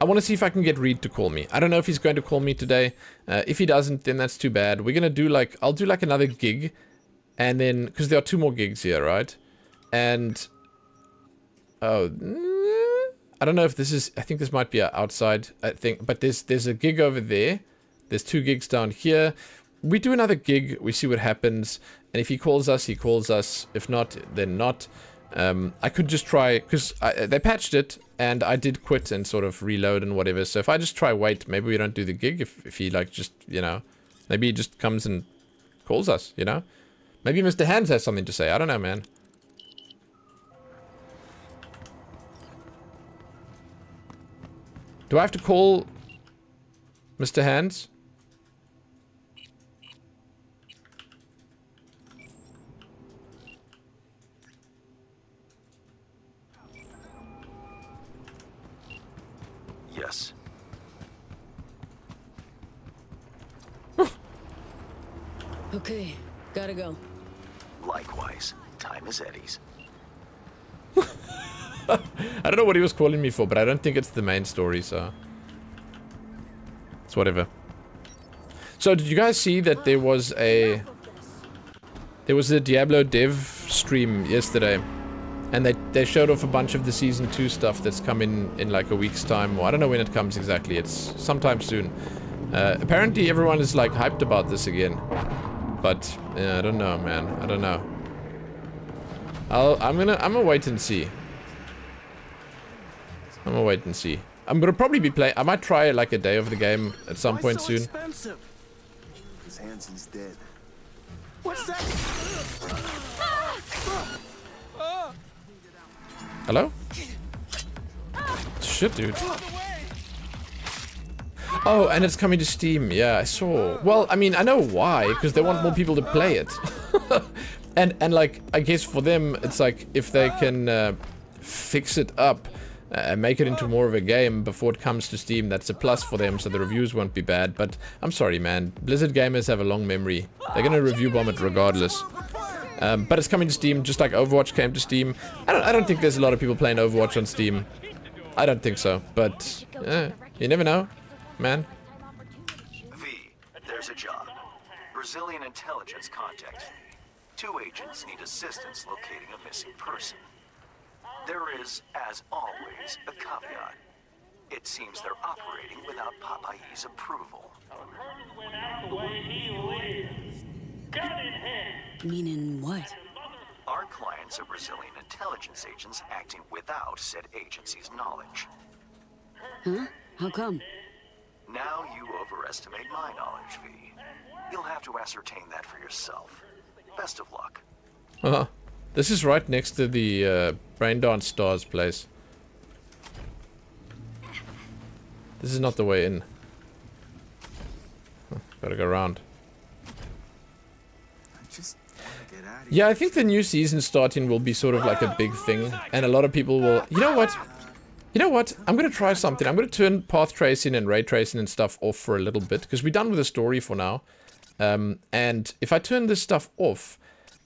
I want to see if I can get Reed to call me. I don't know if he's going to call me today. If he doesn't, then that's too bad. We're going to do like, I'll do like another gig. And then, because there are 2 more gigs here, right? And, oh, I don't know if this is, I think this might be an outside thing. But there's a gig over there. There's 2 gigs down here. We do another gig. We see what happens. And if he calls us, he calls us. If not, then not. I could just try, because they patched it and I did quit and sort of reload and whatever. So if I just try wait, maybe we don't do the gig. If he like just, you know, maybe he just comes and calls us, you know. Maybe Mr. Hands has something to say. I don't know, man. Do I have to call Mr. Hands? Yes. Okay, gotta go. Likewise, time is Eddie's. I don't know what he was calling me for, but I don't think it's the main story, so it's whatever. So did you guys see that there was a Diablo dev stream yesterday? And they showed off a bunch of the Season 2 stuff that's come in like a week's time. Well, I don't know when it comes exactly. It's sometime soon. Apparently everyone is like hyped about this again. But, yeah, I don't know, man. I don't know. I'm gonna wait and see. I'm gonna wait and see. I'm gonna probably be playing. I might try like a day of the game at some point soon. Expensive? Because Hansen's dead. What's that? Hello? Shit, dude. Oh, and it's coming to Steam. Yeah, I saw. Well, I mean, I know why, because they want more people to play it. and like, I guess for them, it's like, if they can fix it up and make it into more of a game before it comes to Steam, that's a plus for them, so the reviews won't be bad. But I'm sorry, man. Blizzard gamers have a long memory. They're gonna review bomb it regardless. But it's coming to Steam, just like Overwatch came to Steam. I don't think there's a lot of people playing Overwatch on Steam. I don't think so, but you never know, man. V, there's a job. Brazilian intelligence contact. 2 agents need assistance locating a missing person. There is, as always, a caveat. It seems they're operating without Papayi's approval. Meaning what? Our clients are Brazilian intelligence agents acting without said agency's knowledge. Huh? How come? Now you overestimate my knowledge, V. You'll have to ascertain that for yourself. Best of luck. Uh-huh. This is right next to the Brain Dance Stars place. This is not the way in. Huh, gotta go around. Yeah, I think the new season starting will be sort of like a big thing, and a lot of people will... You know what? I'm going to try something. I'm going to turn path tracing and ray tracing and stuff off for a little bit, because we're done with the story for now. And if I turn this stuff off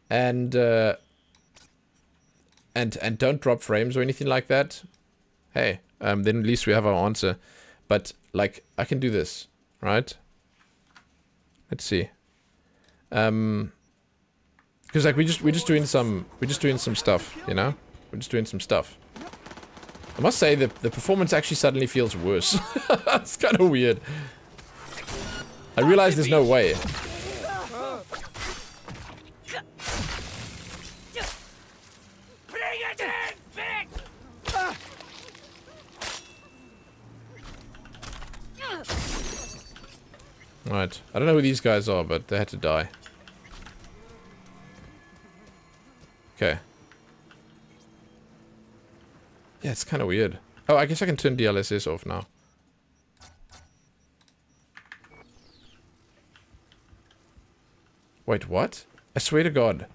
and don't drop frames or anything like that, hey, then at least we have our answer. But, like, I can do this, right? Let's see. Because like we're just doing some stuff, you know? We're just doing some stuff. I must say that the performance actually suddenly feels worse. It's kind of weird. I realize there's no way. Bring it in, Vic! Right. I don't know who these guys are, but they had to die. Okay. Yeah, it's kind of weird. Oh, I guess I can turn DLSS off now. Wait, what? I swear to God.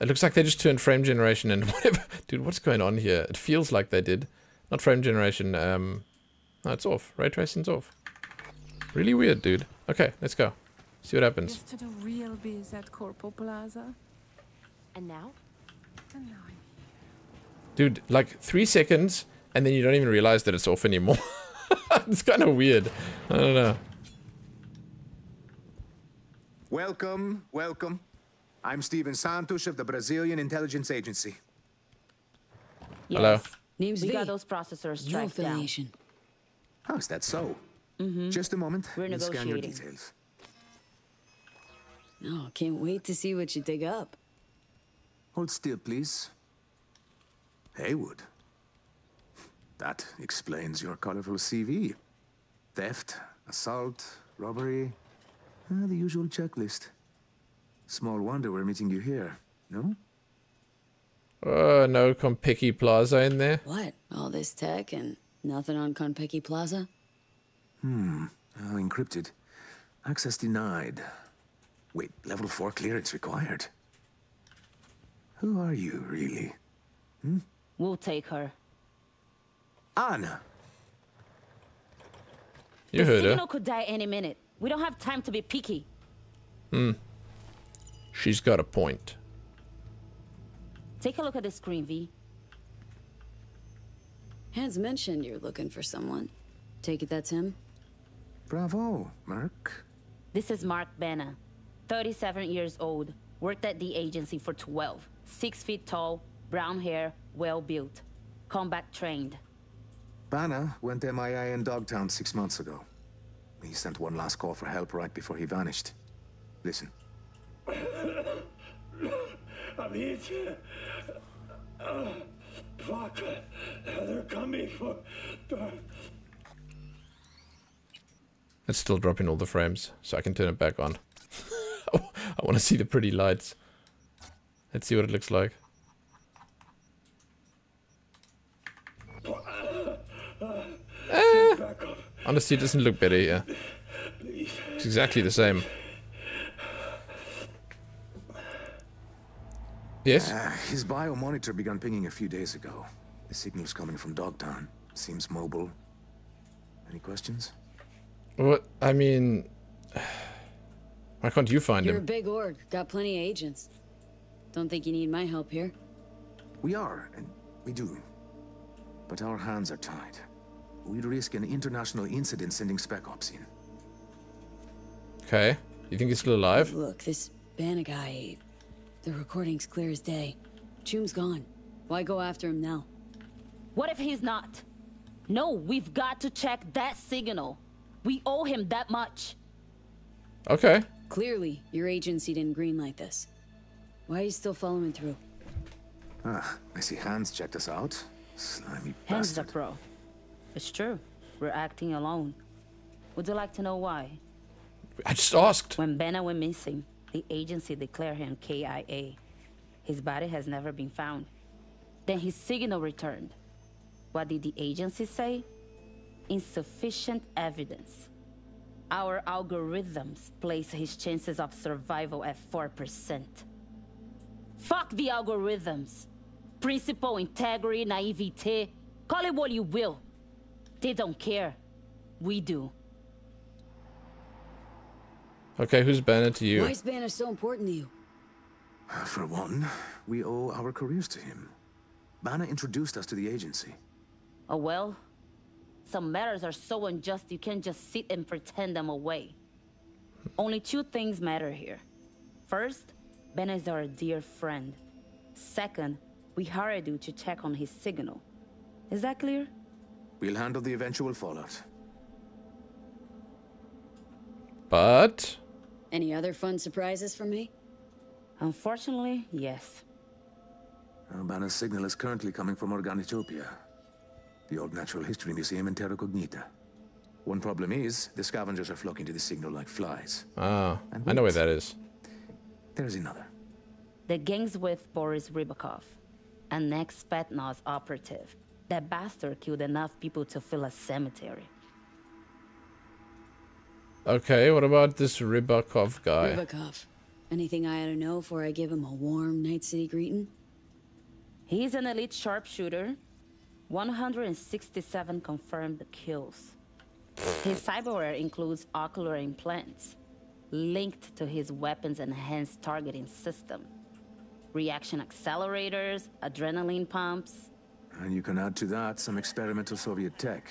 It looks like they just turned frame generation and whatever. Dude, what's going on here? It feels like they did. Not frame generation. No, it's off. Ray tracing's off. Really weird, dude. Okay, let's go. See what happens. Just to the real biz at Compeki Plaza. And now? Dude, like 3 seconds, and then you don't even realize that it's off anymore. It's kind of weird. I don't know. Welcome, welcome. I'm Steven Santos of the Brazilian Intelligence Agency. Yes. Hello. Name's we got those processors tracked down. How is that so? Mm-hmm. Just a moment. We're negotiating. Scan your details. No, can't wait to see what you dig up. Hold still, please. Haywood. That explains your colorful CV. Theft, assault, robbery, the usual checklist. Small wonder we're meeting you here, no? No Compeki Plaza in there. What? All this tech and nothing on Compeki Plaza? Encrypted. Access denied. Wait, level 4 clearance required. Who are you, really? Hmm? We'll take her. Anna! You heard her. The signal could die any minute. We don't have time to be picky. Hmm. She's got a point. Take a look at the screen, V. Hans mentioned you're looking for someone. Take it that's him? Bravo, Mark. This is Mark Banner. 37 years old. Worked at the agency for 12. 6 feet tall, brown hair, well built. Combat trained. Banner went MIA in Dogtown 6 months ago. He sent one last call for help right before he vanished. Listen. I'm here. Fuck. They're coming for... It's still dropping all the frames, so I can turn it back on. I want to see the pretty lights. Let's see what it looks like. Honestly, it doesn't look better here. It's exactly the same. Yes? His bio monitor began pinging a few days ago. The signal's coming from Dogtown. Seems mobile. Any questions? What? I mean... Why can't you find him? You're a big org. Got plenty of agents. Don't think you need my help here. We are, and we do. But our hands are tied. We'd risk an international incident sending spec ops in. Okay. You think he's still alive? Look, this Banner guy... The recording's clear as day. Chum's gone. Why go after him now? What if he's not? No, we've got to check that signal. We owe him that much. Okay. Clearly, your agency didn't greenlight this. Why are you still following through? Ah, I see Hans checked us out. Slimy bastard. Hans is a pro. It's true. We're acting alone. Would you like to know why? I just asked. When Banner went missing, the agency declared him KIA. His body has never been found. Then his signal returned. What did the agency say? Insufficient evidence. Our algorithms place his chances of survival at 4%. Fuck the algorithms. Principle, integrity, naivete. Call it what you will. They don't care. We do. Okay, who's Banner to you? Why is Banner so important to you? For one, we owe our careers to him. Banner introduced us to the agency. Oh well? Some matters are so unjust you can't just sit and pretend them away. Only two things matter here. First, Banner is our dear friend. Second, we hired you to check on his signal. Is that clear? We'll handle the eventual fallout. But... Any other fun surprises for me? Unfortunately, yes. Banner's signal is currently coming from Organitopia, the old natural history museum in Terra Cognita. One problem is, the scavengers are flocking to the signal like flies. Ah, I know where that is. There's another. The gang's with Boris Rybakov, an ex-Spetsnaz operative. That bastard killed enough people to fill a cemetery. Okay, what about this Rybakov guy? Rybakov. Anything I ought to know before I give him a warm Night City greeting? He's an elite sharpshooter. 167 confirmed kills. His cyberware includes ocular implants, linked to his weapon's enhanced targeting system. Reaction accelerators, adrenaline pumps. And you can add to that some experimental Soviet tech.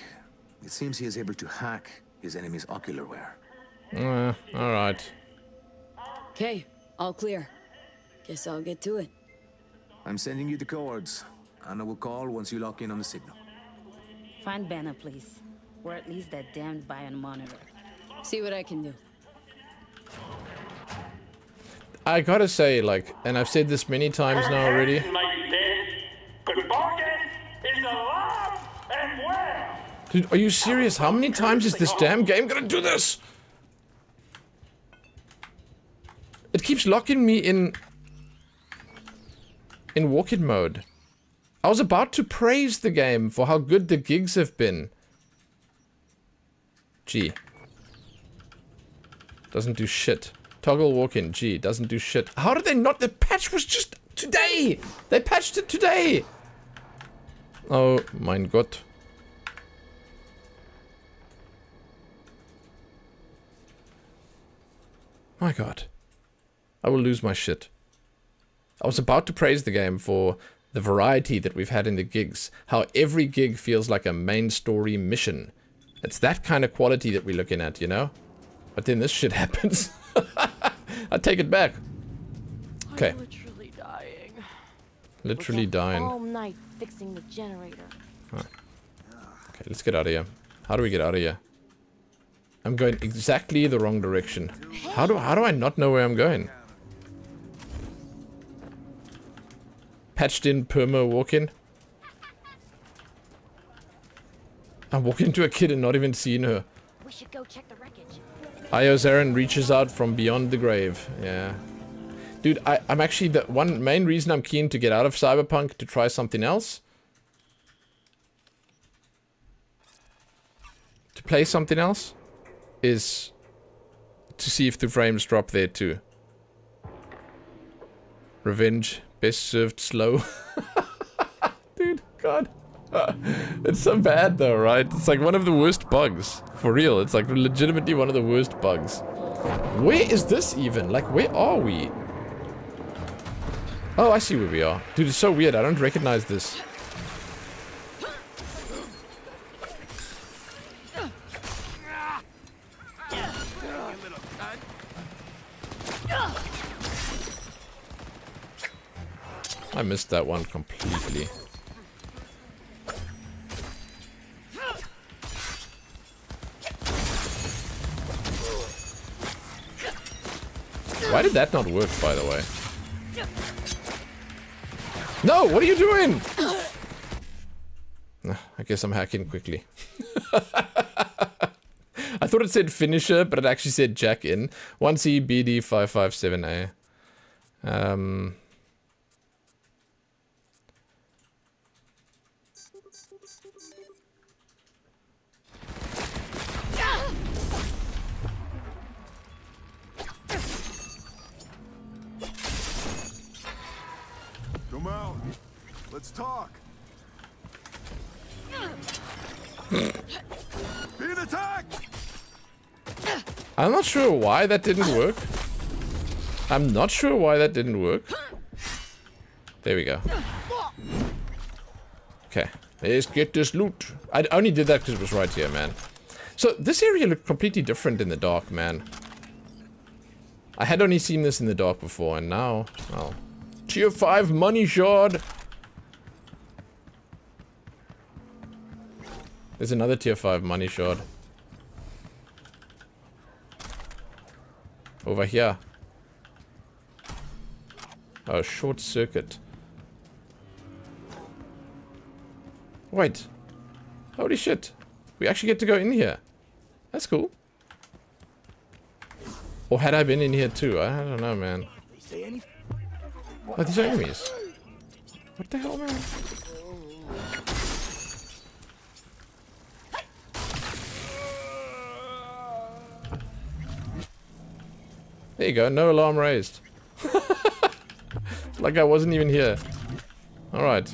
It seems he is able to hack his enemy's ocularware. All right. Okay, all clear. Guess I'll get to it. I'm sending you the codes. Anna will call once you lock in on the signal. Find Banner, please. Or at least that damned Bion monitor. See what I can do. I gotta say, like, and I've said this many times now already. Dude, are you serious? How many times is this damn game gonna do this? It keeps locking me in walk-in mode. I was about to praise the game for how good the gigs have been. G. Doesn't do shit. Toggle walk-in. G. Doesn't do shit. How did they not? The patch was just today! They patched it today! Oh, mein Gott. My God. I will lose my shit. I was about to praise the game for the variety that we've had in the gigs. How every gig feels like a main story mission. It's that kind of quality that we're looking at, you know? But then this shit happens. I take it back. Okay. I'm literally dying. Literally dying. All night fixing the generator. Huh. Okay, let's get out of here. How do we get out of here? I'm going exactly the wrong direction. How do I not know where I'm going? Patched in perma walk-in. I'm walking to a kid and not even seeing her. We should go check the wreckage. Io's Aaron reaches out from beyond the grave. Yeah. Dude, I'm actually the one main reason I'm keen to get out of Cyberpunk to try something else. To play something else is to see if the frames drop there too. Revenge. Best served slow. Dude, God. It's so bad though, right? It's like one of the worst bugs. For real, it's like legitimately one of the worst bugs. Where is this even? Like, where are we? Oh, I see where we are. Dude, it's so weird. I don't recognize this. I missed that one completely. Why did that not work, by the way? No, what are you doing? I guess I'm hacking quickly. I thought it said finisher, but it actually said jack in. 1CBD557A. Let's talk. Being attacked. I'm not sure why that didn't work. I'm not sure why that didn't work. There we go. Okay, let's get this loot. I only did that because it was right here, man. So this area looked completely different in the dark, man. I had only seen this in the dark before, and now, oh, tier 5 money shard. There's another tier 5 money shard. Over here. Oh, short circuit. Wait. Holy shit. We actually get to go in here. That's cool. Or had I been in here too? I don't know, man. Oh, these are enemies. What the hell, man? There you go, no alarm raised. Like I wasn't even here. Alright.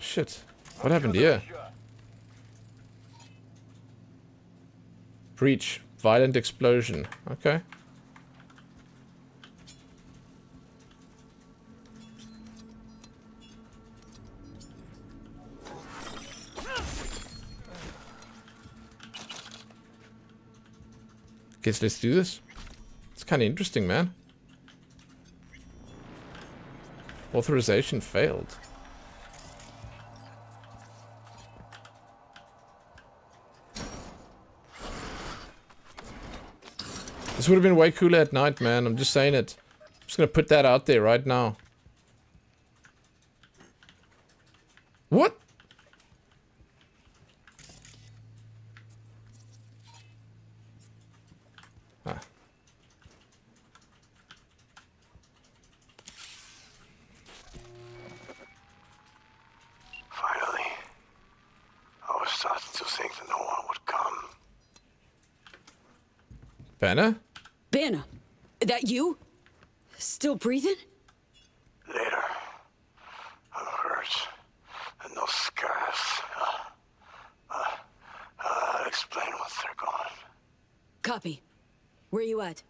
Shit. What happened here? Breach. Violent explosion. Okay. Guess let's do this. It's kind of interesting, man. Authorization failed. This would have been way cooler at night, man. I'm just saying it. I'm just gonna put that out there right now. What? Ah. Finally, I was starting to think that no one would come. Banner? Banner, that you? Still breathing? Later. I'm hurt. And no scars. I'll explain once they're gone. Copy. Where you at?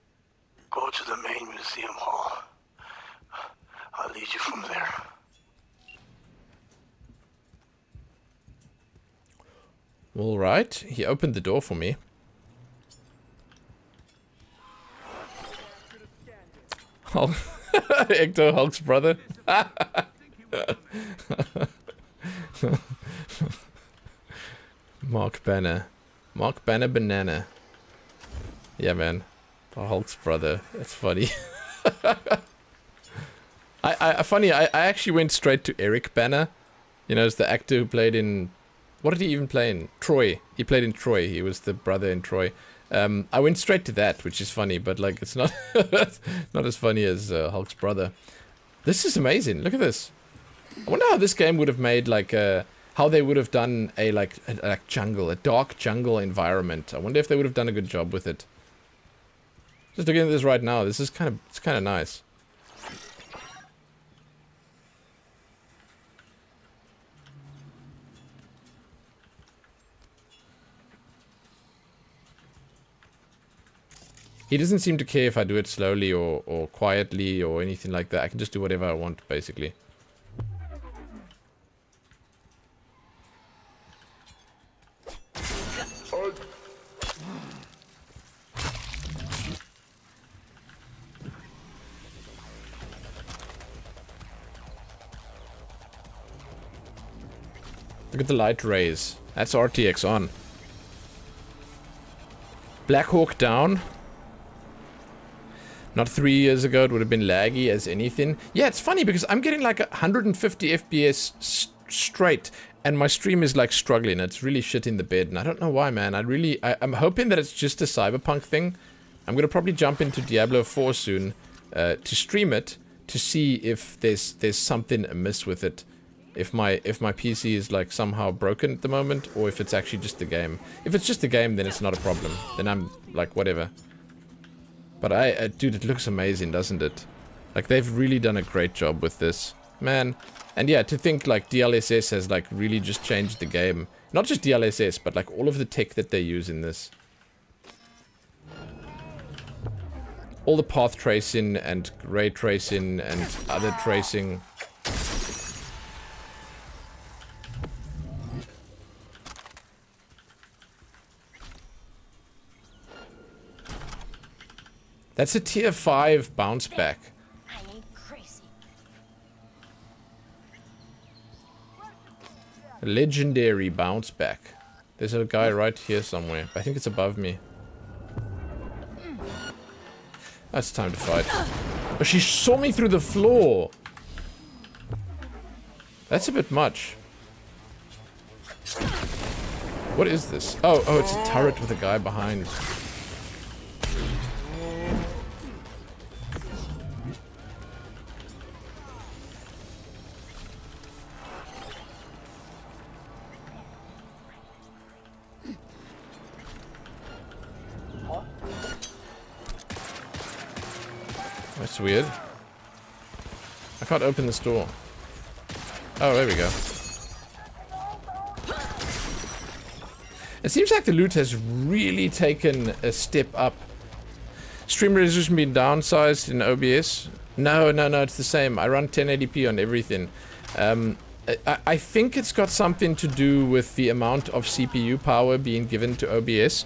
Go to the main museum hall. I'll lead you from there. All right. He opened the door for me. Ecto Hulk's brother. Mark Banner. Mark Banner Banana. Yeah, man. The Hulk's brother. That's funny. I actually went straight to Eric Banner. You know, it's the actor who played in... What did he even play in? Troy. He played in Troy. He was the brother in Troy. I went straight to that, which is funny, but like it's not not as funny as Hulk's brother. This is amazing. Look at this. I wonder how this game would have made like how they would have done a like jungle, a dark jungle environment. I wonder if they would have done a good job with it. Just looking at this right now, this is kind of nice. He doesn't seem to care if I do it slowly or quietly or anything like that. I can just do whatever I want, basically. Look at the light rays. That's RTX on. Black Hawk Down. Not 3 years ago, it would have been laggy as anything. Yeah, it's funny because I'm getting like 150 FPS straight and my stream is like struggling. It's really shit in the bed and I don't know why, man. I'm hoping that it's just a Cyberpunk thing. I'm going to probably jump into Diablo 4 soon to stream it to see if there's something amiss with it. If my PC is like somehow broken at the moment or if it's actually just the game. If it's just the game, then it's not a problem. Then I'm like, whatever. But dude, it looks amazing, doesn't it? Like, they've really done a great job with this. Man. And yeah, to think, like, DLSS has, like, really just changed the game. Not just DLSS, but, like, all of the tech that they use in this. All the path tracing and ray tracing and other tracing. That's a tier 5 bounce back. I ain't crazy. Legendary bounce back. There's a guy right here somewhere. I think it's above me. That's time to fight. Oh, she saw me through the floor. That's a bit much. What is this? Oh, it's a turret with a guy behind. Weird. I can't open this door. Oh, there we go. It seems like the loot has really taken a step up. Stream resolution being downsized in OBS? No, it's the same. I run 1080p on everything. I think it's got something to do with the amount of CPU power being given to OBS,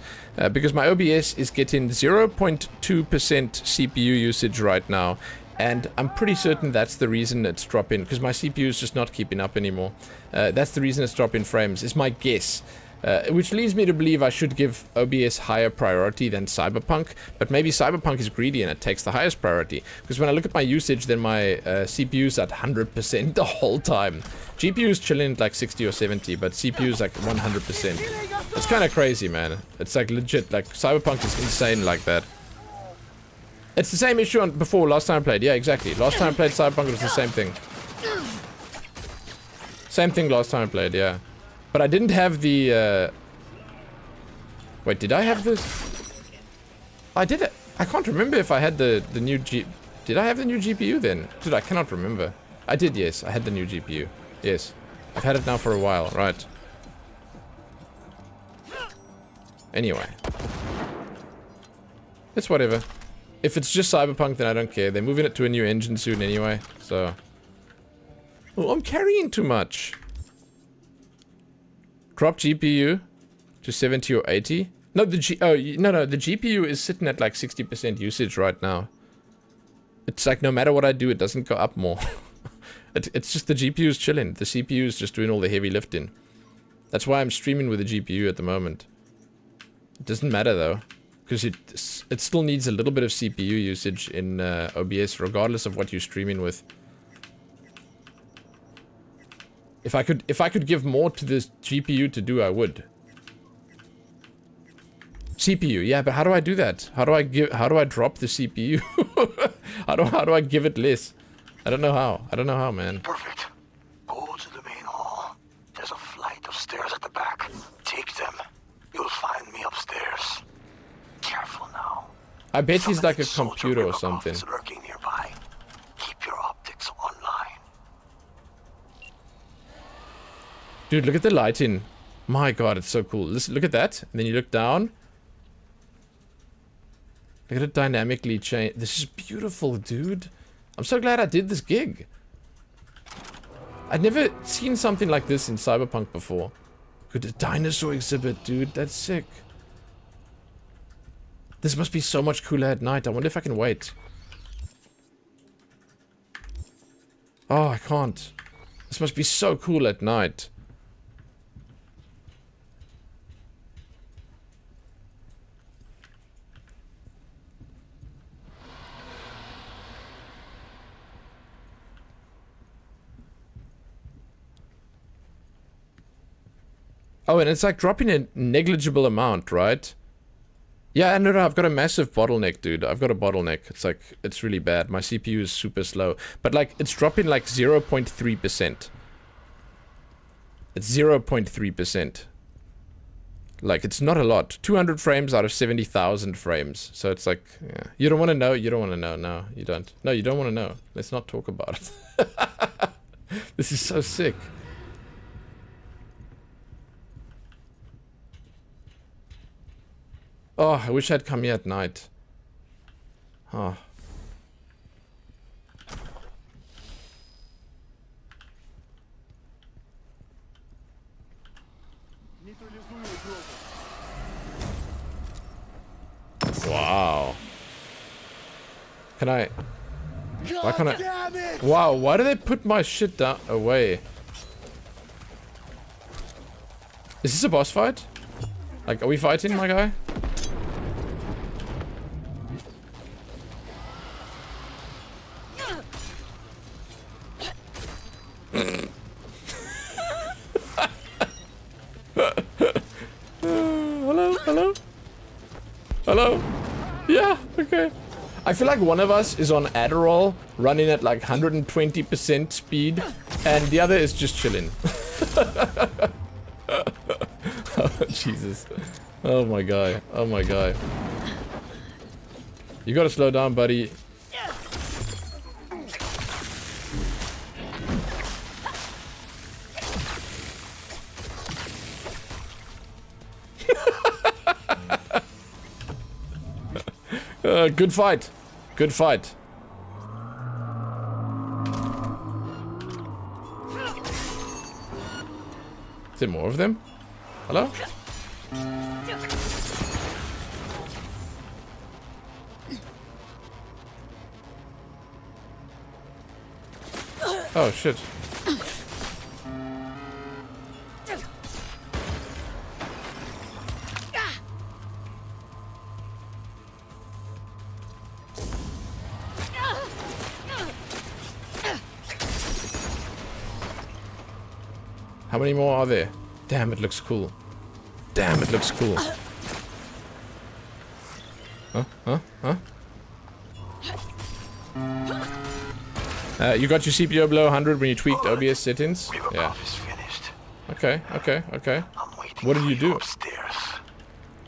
because my OBS is getting 0.2% CPU usage right now, and I'm pretty certain that's the reason it's dropping, because my CPU is just not keeping up anymore. That's the reason it's dropping frames, is my guess. Which leads me to believe I should give OBS higher priority than Cyberpunk, but maybe Cyberpunk is greedy and it takes the highest priority. Because when I look at my usage, then my CPU's at 100% the whole time. GPU's chilling at like 60 or 70, but CPU's like 100%. It's kind of crazy, man. It's like legit, like Cyberpunk is insane like that. It's the same issue on before, last time I played. Yeah, exactly. Last time I played Cyberpunk, it was the same thing. Same thing last time I played, yeah. But I didn't have the, wait, did I have this? I did it. I can't remember if I had the new Did I have the new GPU then? Dude, I cannot remember. I did, yes. I had the new GPU. Yes. I've had it now for a while. Right. Anyway. It's whatever. If it's just Cyberpunk, then I don't care. They're moving it to a new engine soon anyway, so. Oh, I'm carrying too much. Drop GPU to 70 or 80. No, the GPU is sitting at like 60% usage right now. It's like no matter what I do, it doesn't go up more. it's just the GPU is chilling. The CPU is just doing all the heavy lifting. That's why I'm streaming with the GPU at the moment. It doesn't matter though, because it still needs a little bit of CPU usage in OBS, regardless of what you're streaming with. If I could give more to this GPU to do, I would. CPU, yeah, but how do I do that? How do I drop the CPU? how do I give it less? I don't know how, man. Perfect. Go to the main hall. There's a flight of stairs at the back. Take them. You'll find me upstairs. Careful now. I bet he's like a computer or something. Dude, look at the lighting. My god, it's so cool. Listen, look at that. And then you look down. Look at it dynamically change. This is beautiful, dude. I'm so glad I did this gig. I'd never seen something like this in Cyberpunk before. Look at the dinosaur exhibit, dude. That's sick. This must be so much cooler at night. I wonder if I can wait. Oh, I can't. This must be so cool at night. Oh, and it's like dropping a negligible amount, right? Yeah, no, I've got a massive bottleneck, dude. I've got a bottleneck. It's like, it's really bad. My CPU is super slow. But like, it's dropping like 0.3%. It's 0.3%. Like, it's not a lot. 200 frames out of 70,000 frames. So it's like, yeah. You don't want to know. You don't want to know. No, you don't. No, you don't want to know. Let's not talk about it. This is so sick. Oh, I wish I'd come here at night. Oh. Wow. Can I? Why can't I? Wow, why do they put my shit down away? Is this a boss fight? Like, are we fighting, my guy? Hello? Yeah, okay. I feel like one of us is on Adderall, running at like 120% speed, and the other is just chilling. Oh, Jesus. Oh my God. Oh my God. You gotta slow down, buddy. Good fight. Good fight. there more of them? Hello? Oh shit. How many more are there? Damn, it looks cool. Damn, it looks cool. Huh? Huh? Huh? You got your CPU below 100 when you tweaked OBS settings? Yeah. Okay, okay, okay. What did you do?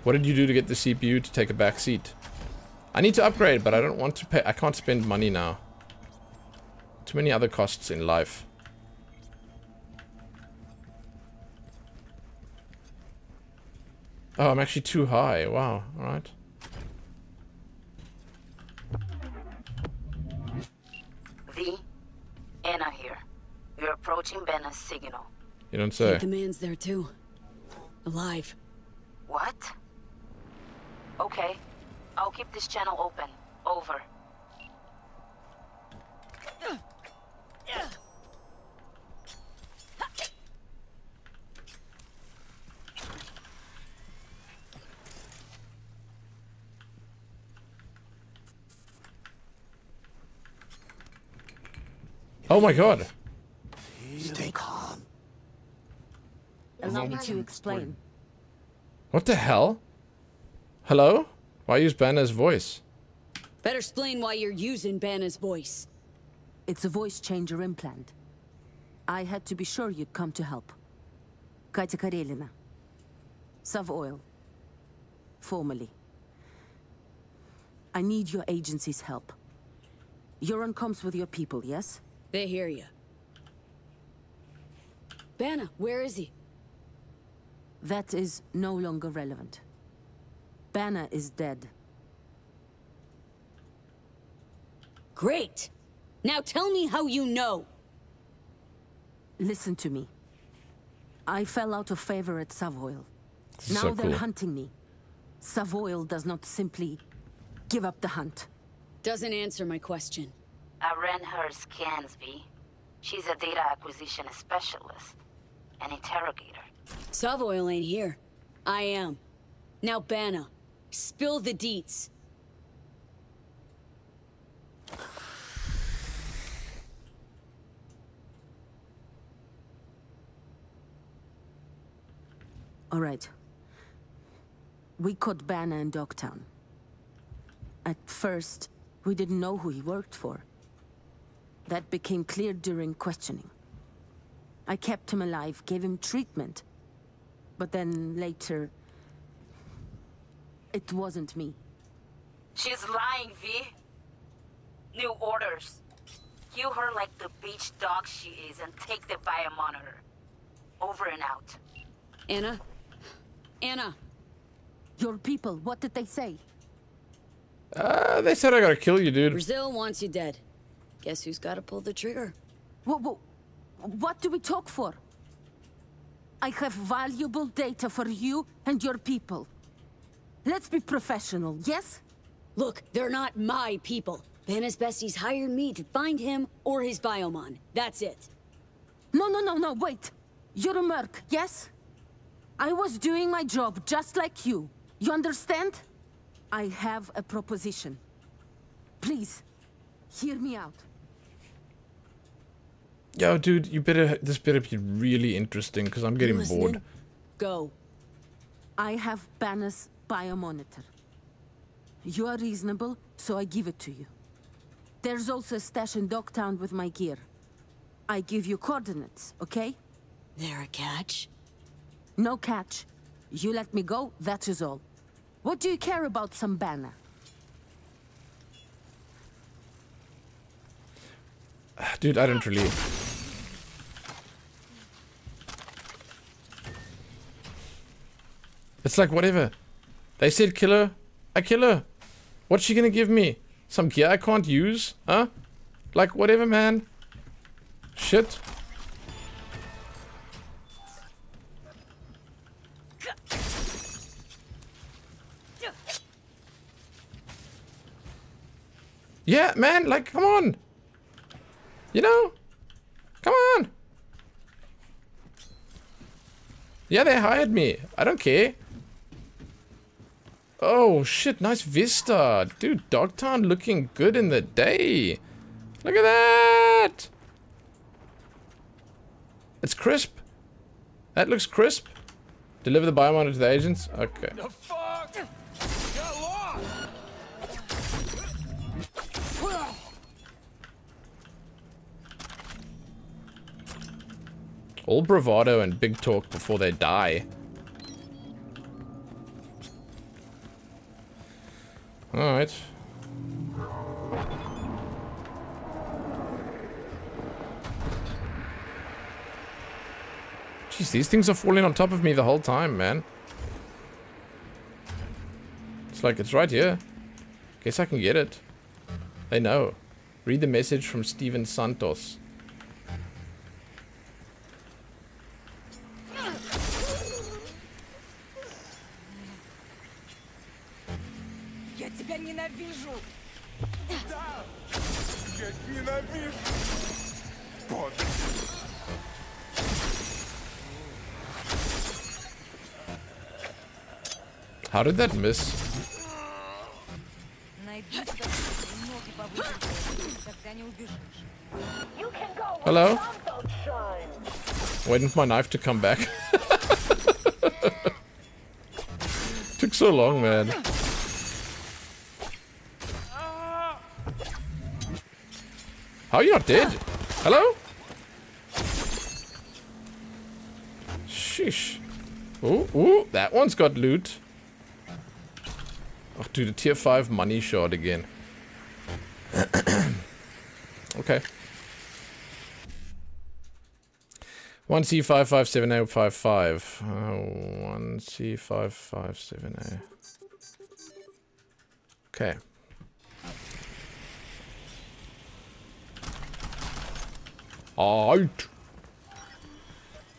What did you do to get the CPU to take a back seat? I need to upgrade, but I don't want to pay. I can't spend money now. Too many other costs in life. Oh, I'm actually too high. Wow. All right. V, Anna here. You're approaching Bennett's signal. You don't say. The man's there too. Alive. What? Okay. I'll keep this channel open. Over. Oh my god. Stay calm. Allow me to explain. What the hell? Hello? Why use Banner's voice? Better explain why you're using Banner's voice. It's a voice changer implant. I had to be sure you'd come to help. Katya Karelina. Sov Oil. Formerly. I need your agency's help. You're on comms with your people, yes? They hear you. Banner, where is he? That is no longer relevant. Banner is dead. Great! Now tell me how you know! Listen to me. I fell out of favor at Sov Oil. Now they're hunting me. Sov Oil does not simply give up the hunt. Doesn't answer my question. I ran her scans, V. She's a data acquisition specialist. An interrogator. Sov Oil ain't here. I am. Now, Banner, spill the deets. All right. We caught Banner in Dogtown. At first, we didn't know who he worked for. That became clear during questioning. I kept him alive, gave him treatment. But then later... it wasn't me. She's lying, V. New orders. Kill her like the beach dog she is and take the biomonitor. Over and out. Anna? Anna! Your people, what did they say? They said I gotta kill you, dude. Brazil wants you dead. Guess who's gotta pull the trigger? What do we talk for? I have valuable data for you and your people. Let's be professional, yes? Look, they're not my people. Banner's besties hired me to find him or his biomon. That's it. No, wait. You're a merc, yes? I was doing my job just like you. You understand? I have a proposition. Please, hear me out. Yo, dude, you better. This better be really interesting because I'm getting bored. Go. I have Banner's biomonitor. You are reasonable, so I give it to you. There's also a stash in Dogtown with my gear. I give you coordinates, okay? There a catch? No catch. You let me go, that is all. What do you care about some Banner? Dude, I don't really... It's like, whatever. They said kill her. I kill her. What's she gonna give me? Some gear I can't use? Huh? Like, whatever, man. Shit. Yeah, man, like, come on. You know? Come on. Yeah, they hired me. I don't care. Oh, shit, nice vista. Dude, Dogtown looking good in the day. Look at that. It's crisp. That looks crisp. Deliver the biomonitor to the agents. Okay. The fuck? Got lost. All bravado and big talk before they die. Alright. Jeez, these things are falling on top of me the whole time, man. It's like, it's right here. Guess I can get it. They know. Read the message from Steven Santos. How did that miss? Hello? Waiting for my knife to come back. Took so long, man. How are you not dead? Hello? Sheesh. Ooh, ooh, that one's got loot. Oh, dude, a tier 5 money shot again. Okay. 1C557055. Oh, 1C5570. Okay. Out.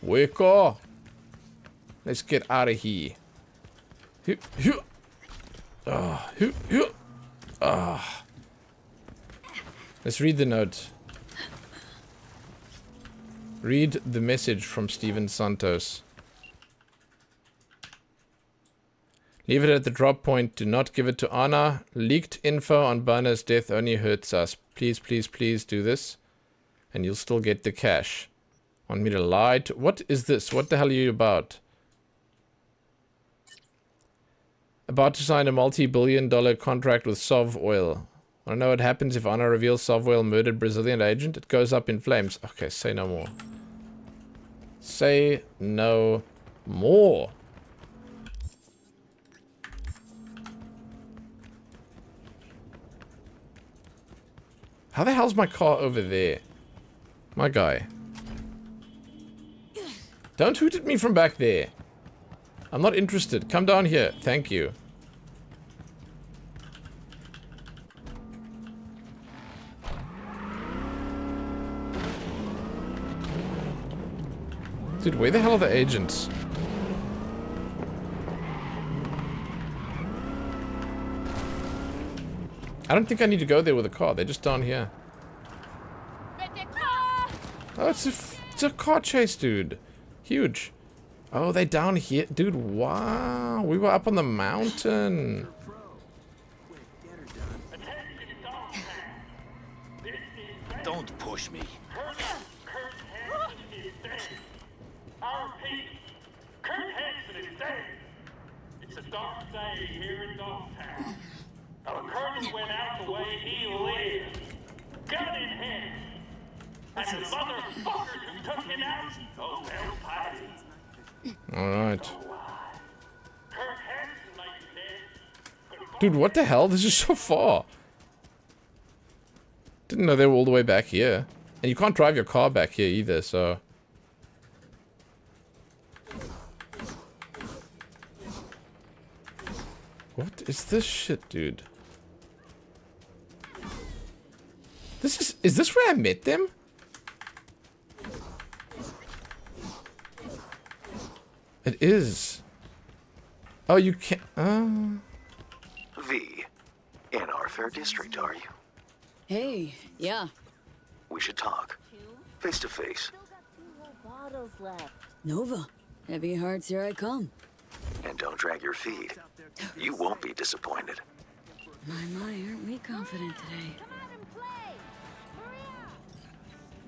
Wake up. Let's get out of here. Let's read the note. Read the message from Steven Santos. Leave it at the drop point. Do not give it to Anna. Leaked info on Banner's death only hurts us. Please, please, please do this. And you'll still get the cash. Want me to lie to... What is this? What the hell are you about? About to sign a multi-billion-dollar contract with Sov Oil. I don't know what happens if Anna reveals Sov Oil murdered Brazilian agent. It goes up in flames. Okay, say no more. Say no more. How the hell's my car over there? My guy. Don't hoot at me from back there. I'm not interested. Come down here. Thank you. Dude, where the hell are the agents? I don't think I need to go there with a car. They're just down here. Oh, it's a car chase, dude. Huge. Oh, they're down here. Dude, wow. We were up on the mountain. Don't push me. Kurt Hansen is dead. It's a dark day here in Dogtown. Our curtain went out the way he lived. Gun in hand. And the motherfuckers who took him out, those hell pies. Alright. Dude, what the hell? This is so far. Didn't know they were all the way back here. And you can't drive your car back here either, so... What is this shit, dude? This is... Is this where I met them? It is. Oh, you can't. V, in our fair district, are you? Hey, yeah. We should talk. Face to face. Still got two whole bottles left. Nova, heavy hearts, here I come. And don't drag your feet. You won't be disappointed. My, aren't we confident today? Come out and play!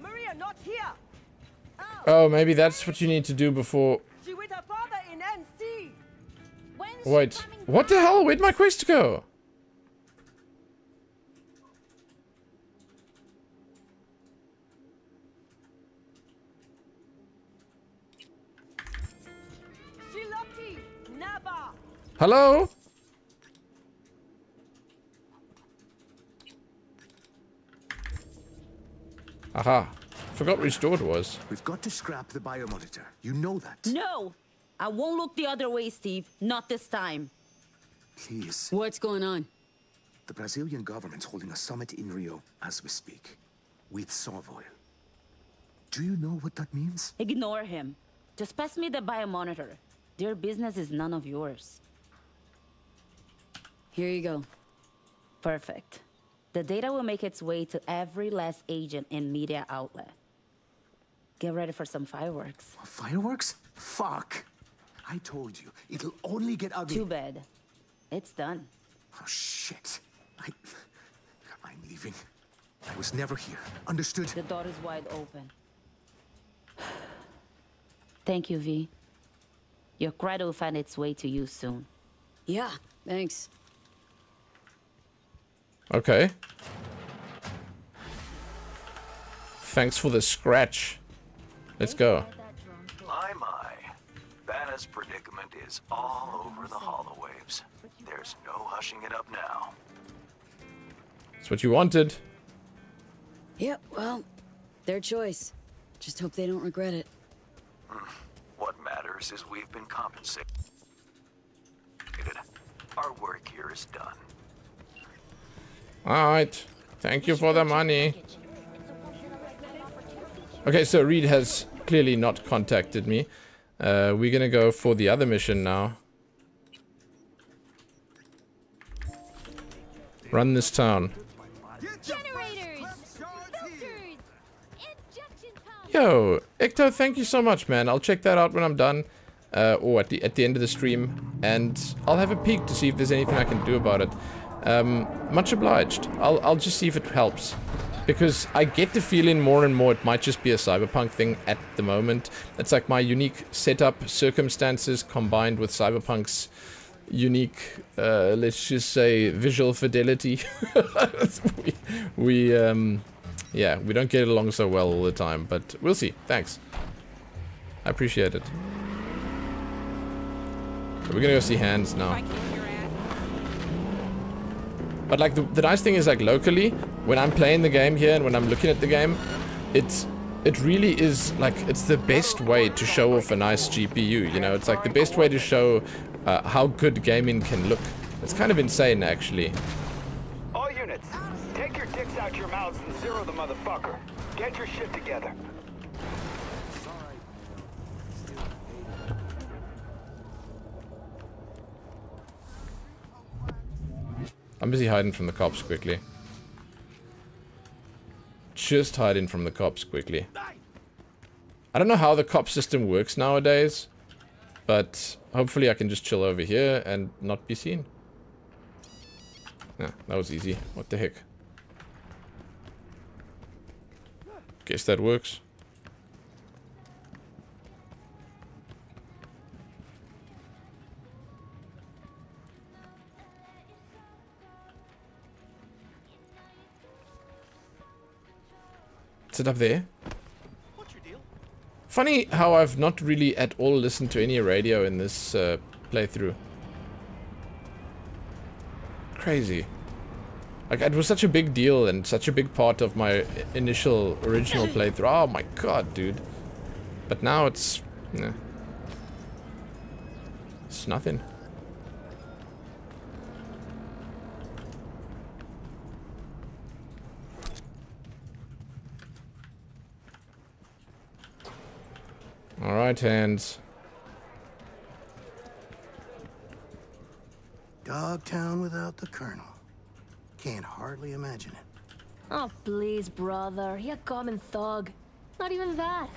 Maria! Maria, not here! Oh, maybe that's what you need to do before... She with her father in NC. Wait, what the hell? Where'd my quest go? Hello? Aha. Forgot which door it was. We've got to scrap the biomonitor. You know that. No! I won't look the other way, Steve. Not this time. Please. What's going on? The Brazilian government's holding a summit in Rio as we speak. With Sov Oil. Do you know what that means? Ignore him. Just pass me the biomonitor. Their business is none of yours. Here you go. Perfect. The data will make its way to every last agent and media outlet. Get ready for some fireworks. Fireworks? Fuck! I told you, it'll only get ugly. Too bad. It's done. Oh, shit. I'm leaving. I was never here. Understood? The door is wide open. Thank you, V. Your credit will find its way to you soon. Yeah, thanks. Okay. Thanks for the scratch. Let's go. My. Banner's predicament is all over the hollow waves. There's no hushing it up now. That's what you wanted. Yeah, well, their choice. Just hope they don't regret it. What matters is we've been compensated. Our work here is done. Alright, thank you for the money. Okay, so Reed has clearly not contacted me. We're gonna go for the other mission now. Run this town. Yo, Ecto, thank you so much, man. I'll check that out when I'm done. Or at the end of the stream. And I'll have a peek to see if there's anything I can do about it. Much obliged. I'll just see if it helps, because I get the feeling more and more it might just be a Cyberpunk thing at the moment. It's like my unique setup circumstances combined with Cyberpunk's unique, let's just say, visual fidelity. Yeah, we don't get along so well all the time, but we'll see. Thanks. I appreciate it. So we're gonna go see Hands now. But like the nice thing is, like, locally, when I'm playing the game here and when I'm looking at the game, it really is like, it's the best way to show off a nice GPU, you know? It's like the best way to show how good gaming can look. It's kind of insane, actually. All units, take your dicks out your mouths and zero the motherfucker. Get your shit together. I'm busy hiding from the cops quickly. Just hiding from the cops quickly. I don't know how the cop system works nowadays, but hopefully I can just chill over here and not be seen. Nah, that was easy. What the heck? Guess that works. It up there. What's your deal? Funny how I've not really at all listened to any radio in this playthrough. Crazy. Like, it was such a big deal and such a big part of my initial original playthrough. Oh my god, dude. But now it's... Nah. It's nothing. All right, Hands. Dogtown without the colonel. Can't hardly imagine it. Oh, please, brother. He a common thug. Not even that.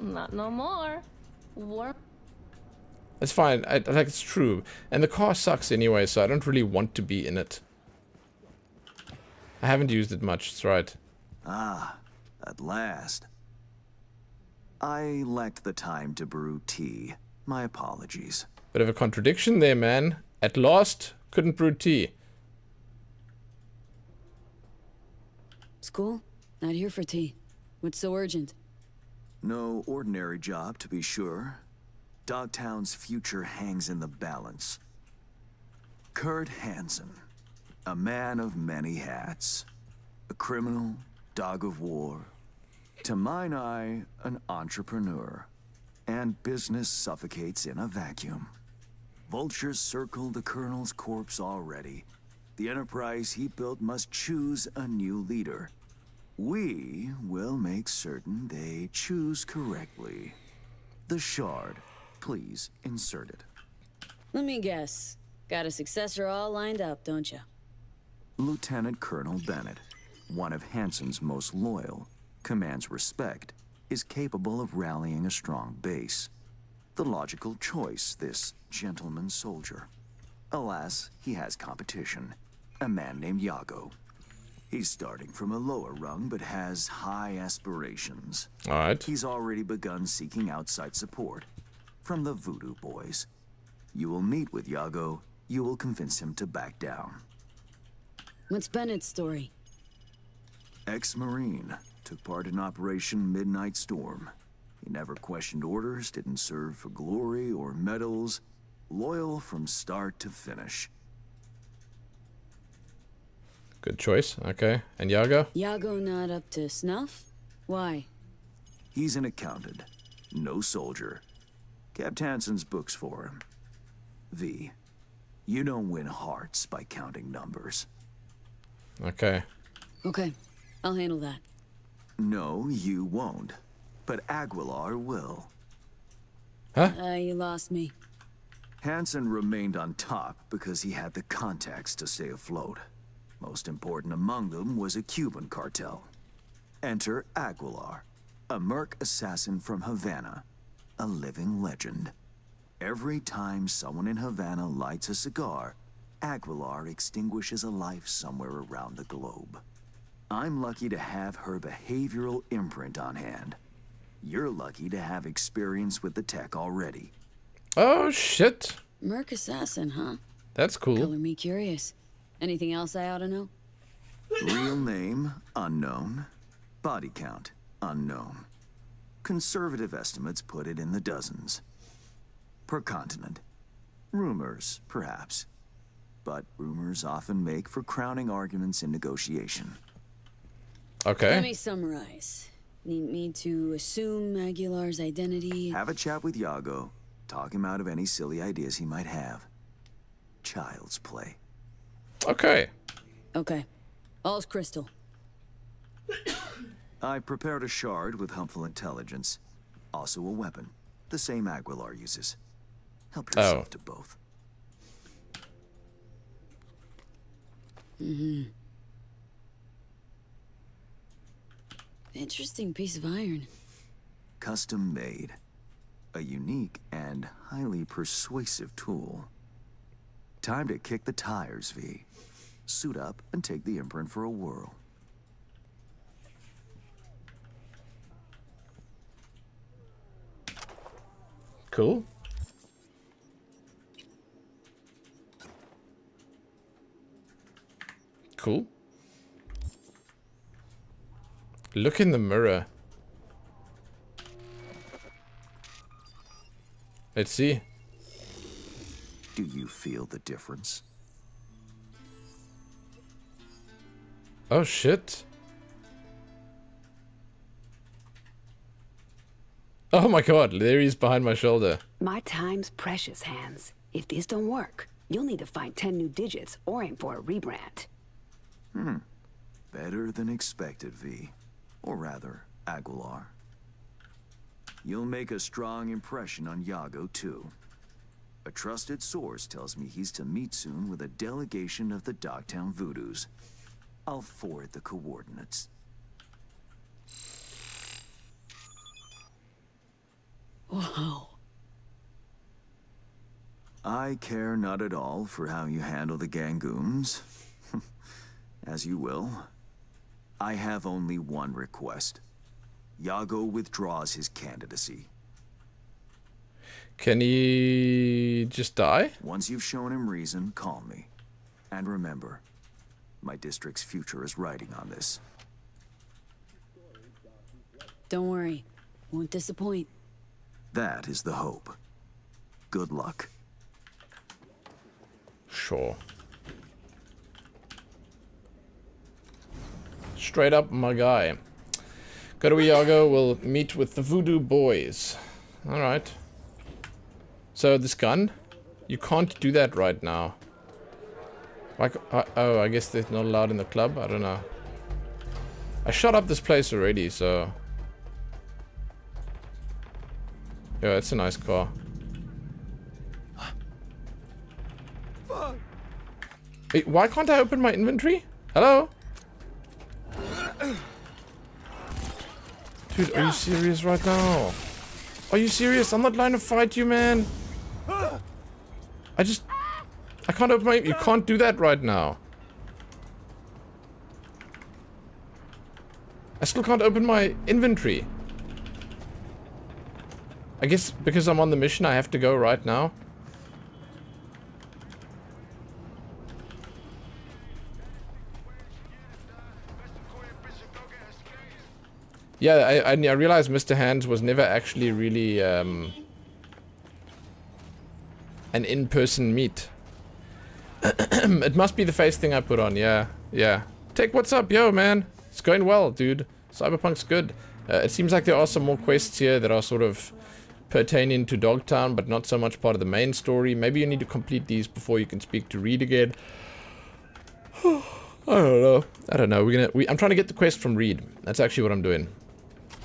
Not no more. Warp. It's fine. I think it's true. And the car sucks anyway, so I don't really want to be in it. I haven't used it much. It's right. Ah, at last. I lacked the time to brew tea. My apologies. Bit of a contradiction there, man. At last, couldn't brew tea. School? Not here for tea. What's so urgent? No ordinary job, to be sure. Dogtown's future hangs in the balance. Kurt Hansen, a man of many hats. A criminal, dog of war. To mine eye, an entrepreneur. And business suffocates in a vacuum. Vultures circle the colonel's corpse already. The enterprise he built must choose a new leader. We will make certain they choose correctly. The shard. Please insert it. Let me guess. Got a successor all lined up, don't you? Lieutenant Colonel Bennett, one of Hansen's most loyal, commands respect, is capable of rallying a strong base. The logical choice, this gentleman soldier. Alas, he has competition. A man named Yago. He's starting from a lower rung, but has high aspirations. All right. He's already begun seeking outside support. From the Voodoo Boys. You will meet with Yago. You will convince him to back down. What's Bennett's story? Ex-Marine. Took part in Operation Midnight Storm. He never questioned orders, didn't serve for glory or medals. Loyal from start to finish. Good choice. Okay. And Yago? Yago not up to snuff? Why? He's an accountant. No soldier. Kept Hansen's books for him. V, you don't win hearts by counting numbers. Okay. Okay, I'll handle that. No, you won't. But Aguilar will. Huh? You lost me. Hansen remained on top because he had the contacts to stay afloat. Most important among them was a Cuban cartel. Enter Aguilar, a merc assassin from Havana. A living legend. Every time someone in Havana lights a cigar, Aguilar extinguishes a life somewhere around the globe. I'm lucky to have her behavioral imprint on hand. You're lucky to have experience with the tech already. Oh, shit. Merc assassin, huh? That's cool. Color me curious. Anything else I ought to know? Real name, unknown. Body count, unknown. Conservative estimates put it in the dozens. Per continent. Rumors, perhaps. But rumors often make for crowning arguments in negotiation. Okay. Let me summarize. Need me to assume Aguilar's identity? Have a chat with Yago. Talk him out of any silly ideas he might have. Child's play. Okay. Okay. All's crystal. I prepared a shard with helpful intelligence. Also a weapon. The same Aguilar uses. Help yourself to both. Mm-hmm. Interesting piece of iron. Custom made. A unique and highly persuasive tool. Time to kick the tires, V. Suit up and take the imprint for a whirl. Cool. Cool. Look in the mirror. Let's see. Do you feel the difference? Oh shit. Oh my god, there he is behind my shoulder. My time's precious, Hans. If these don't work, you'll need to find 10 new digits or aim for a rebrand. Hmm. Better than expected, V. Or rather, Aguilar. You'll make a strong impression on Yago, too. A trusted source tells me he's to meet soon with a delegation of the Dogtown Voodoos. I'll forward the coordinates. Wow. I care not at all for how you handle the gangoons. As you will. I have only one request. Yago withdraws his candidacy. Can he just die? Once you've shown him reason, call me. And remember, my district's future is riding on this. Don't worry. Won't disappoint. That is the hope. Good luck. Sure. Straight up my guy. Go to Yago, we'll meet with the Voodoo Boys. Alright. So this gun? You can't do that right now. Like, oh, I guess they're not allowed in the club? I don't know. I shot up this place already, so... Yeah, it's a nice car. Wait, why can't I open my inventory? Hello? Dude, are you serious right now? Are you serious? I'm not trying to fight you, man. I can't open my... You can't do that right now. I still can't open my inventory. I guess because I'm on the mission, I have to go right now. Yeah, I realized Mr. Hands was never actually really an in-person meet. It must be the face thing I put on, yeah. Yeah. Take what's up, yo, man. It's going well, dude. Cyberpunk's good. It seems like there are some more quests here that are sort of pertaining to Dogtown, but not so much part of the main story. Maybe you need to complete these before you can speak to Reed again. I don't know. I'm trying to get the quest from Reed. That's actually what I'm doing.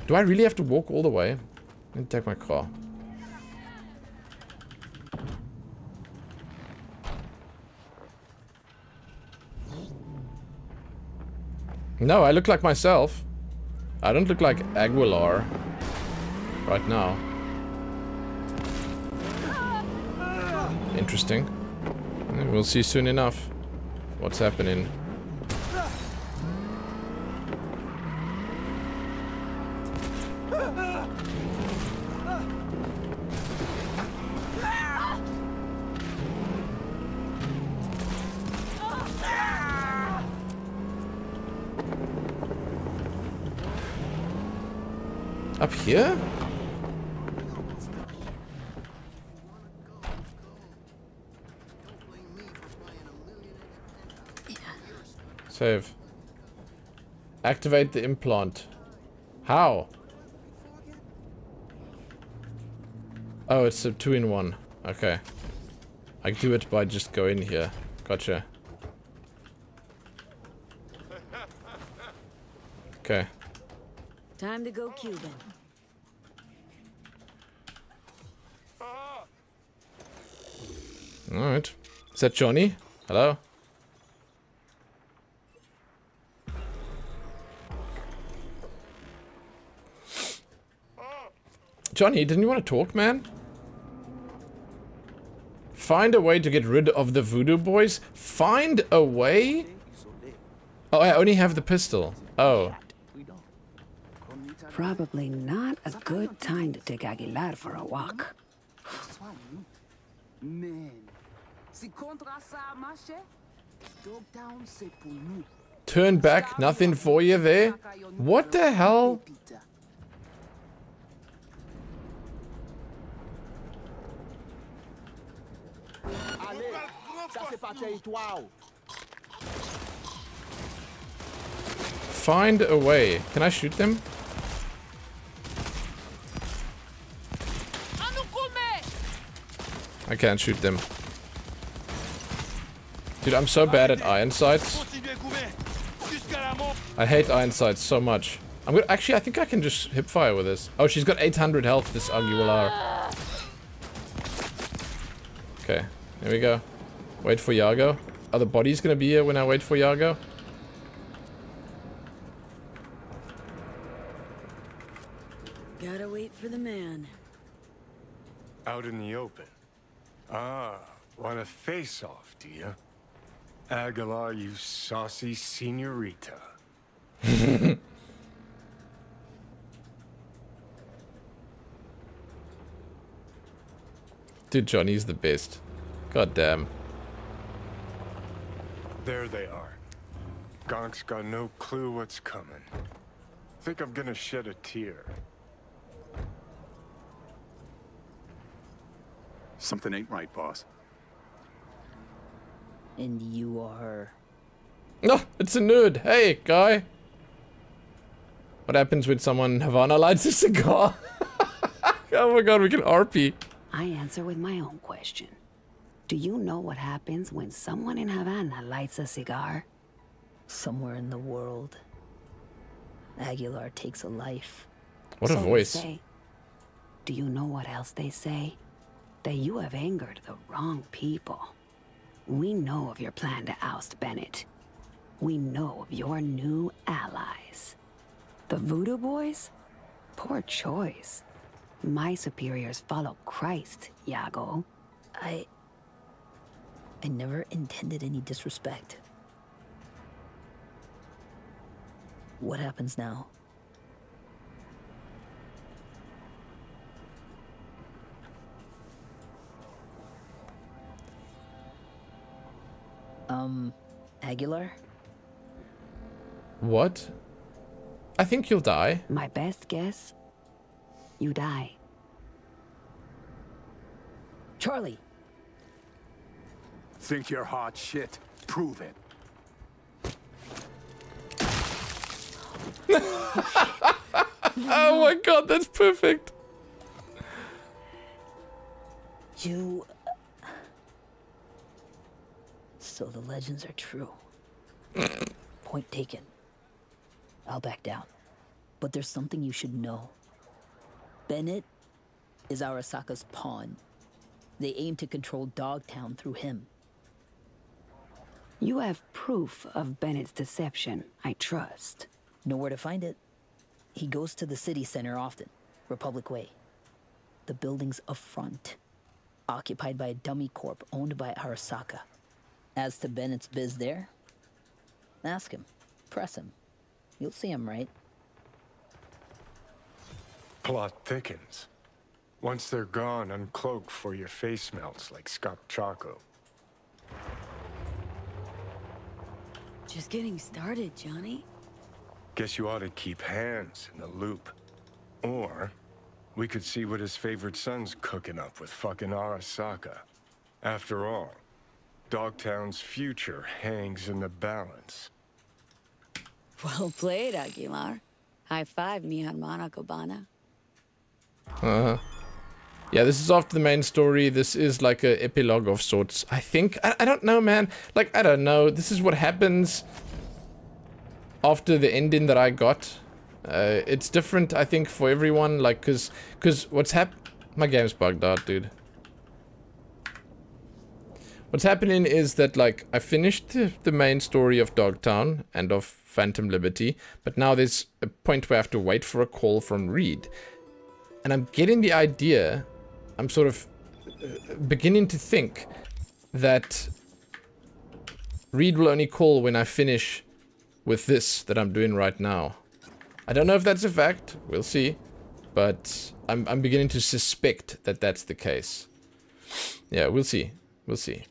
Do I really have to walk all the way? Let me take my car. No, I look like myself. I don't look like Aguilar right now. Interesting. We'll see soon enough what's happening. Up here? Save. Activate the implant. How? Oh, it's a 2-in-1. Okay. I do it by just going here. Gotcha. Okay. Time to go Cuban. Alright. Is that Johnny? Hello? Johnny, didn't you want to talk, man? Find a way to get rid of the Voodoo Boys? Find a way? Oh, I only have the pistol. Oh. Probably not a good time to take Aguilar for a walk. Turn back, nothing for you there? What the hell? Find a way. Can I shoot them? I can't shoot them. Dude, I'm so bad at iron sights. I hate iron sights so much. I'm gonna actually, I think I can just hipfire with this. Oh, she's got 800 health, this Aguilar. Okay, there we go. Wait for Yago. Are the bodies gonna be here when I wait for Yago? for the man. Out in the open. Ah, want a face-off, do you? Aguilar, you saucy senorita. Dude, Johnny's the best. God damn. There they are. Gonk's got no clue what's coming. Think I'm gonna shed a tear. Something ain't right, boss. And you are... No, oh, it's a nude. Hey, guy. What happens when someone in Havana lights a cigar? Oh my god, we can RP. I answer with my own question. Do you know what happens when someone in Havana lights a cigar? Somewhere in the world, Aguilar takes a life. What a voice. Say, do you know what else they say? That you have angered the wrong people. We know of your plan to oust Bennett. We know of your new allies. The Voodoo Boys? Poor choice. My superiors follow Christ, Yago. I never intended any disrespect. What happens now? Aguilar? What? I think you'll die. My best guess? You die. Charlie! Think you're hot shit? Prove it. Oh my god, that's perfect. You... So the legends are true. Point taken. I'll back down. But there's something you should know. Bennett is Arasaka's pawn. They aim to control Dogtown through him. You have proof of Bennett's deception, I trust. Know where to find it. He goes to the city center often, Republic Way. The building's a front, occupied by a dummy corp owned by Arasaka. As to Bennett's biz there, ask him, press him. You'll see him, right? Plot thickens. Once they're gone, uncloak for your face melts like Scott Choco. Just getting started, Johnny. Guess you ought to keep Hands in the loop. Or we could see what his favorite son's cooking up with fucking Arasaka. After all, Dogtown's future hangs in the balance. Well played, Aguilar. High five, mi hermana cubana. Yeah, this is after the main story. This is like an epilogue of sorts, I think. I don't know, man. Like, I don't know. This is what happens after the ending that I got. It's different, I think, for everyone. Like, cause what's happened... My game's bugged out, dude. What's happening is that, like, I finished the main story of Dogtown and of Phantom Liberty, but now there's a point where I have to wait for a call from Reed. And I'm getting the idea, I'm sort of beginning to think that Reed will only call when I finish with this that I'm doing right now. I don't know if that's a fact, we'll see, but I'm beginning to suspect that that's the case. Yeah, we'll see, we'll see.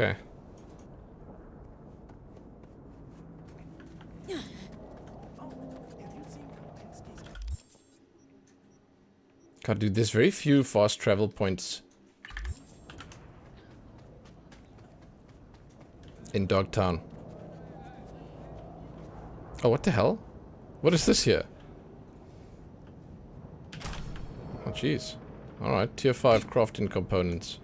Okay. God, dude, there's very few fast travel points in Dogtown. Oh, what the hell? What is this here? Oh, jeez. All right, tier 5 crafting components.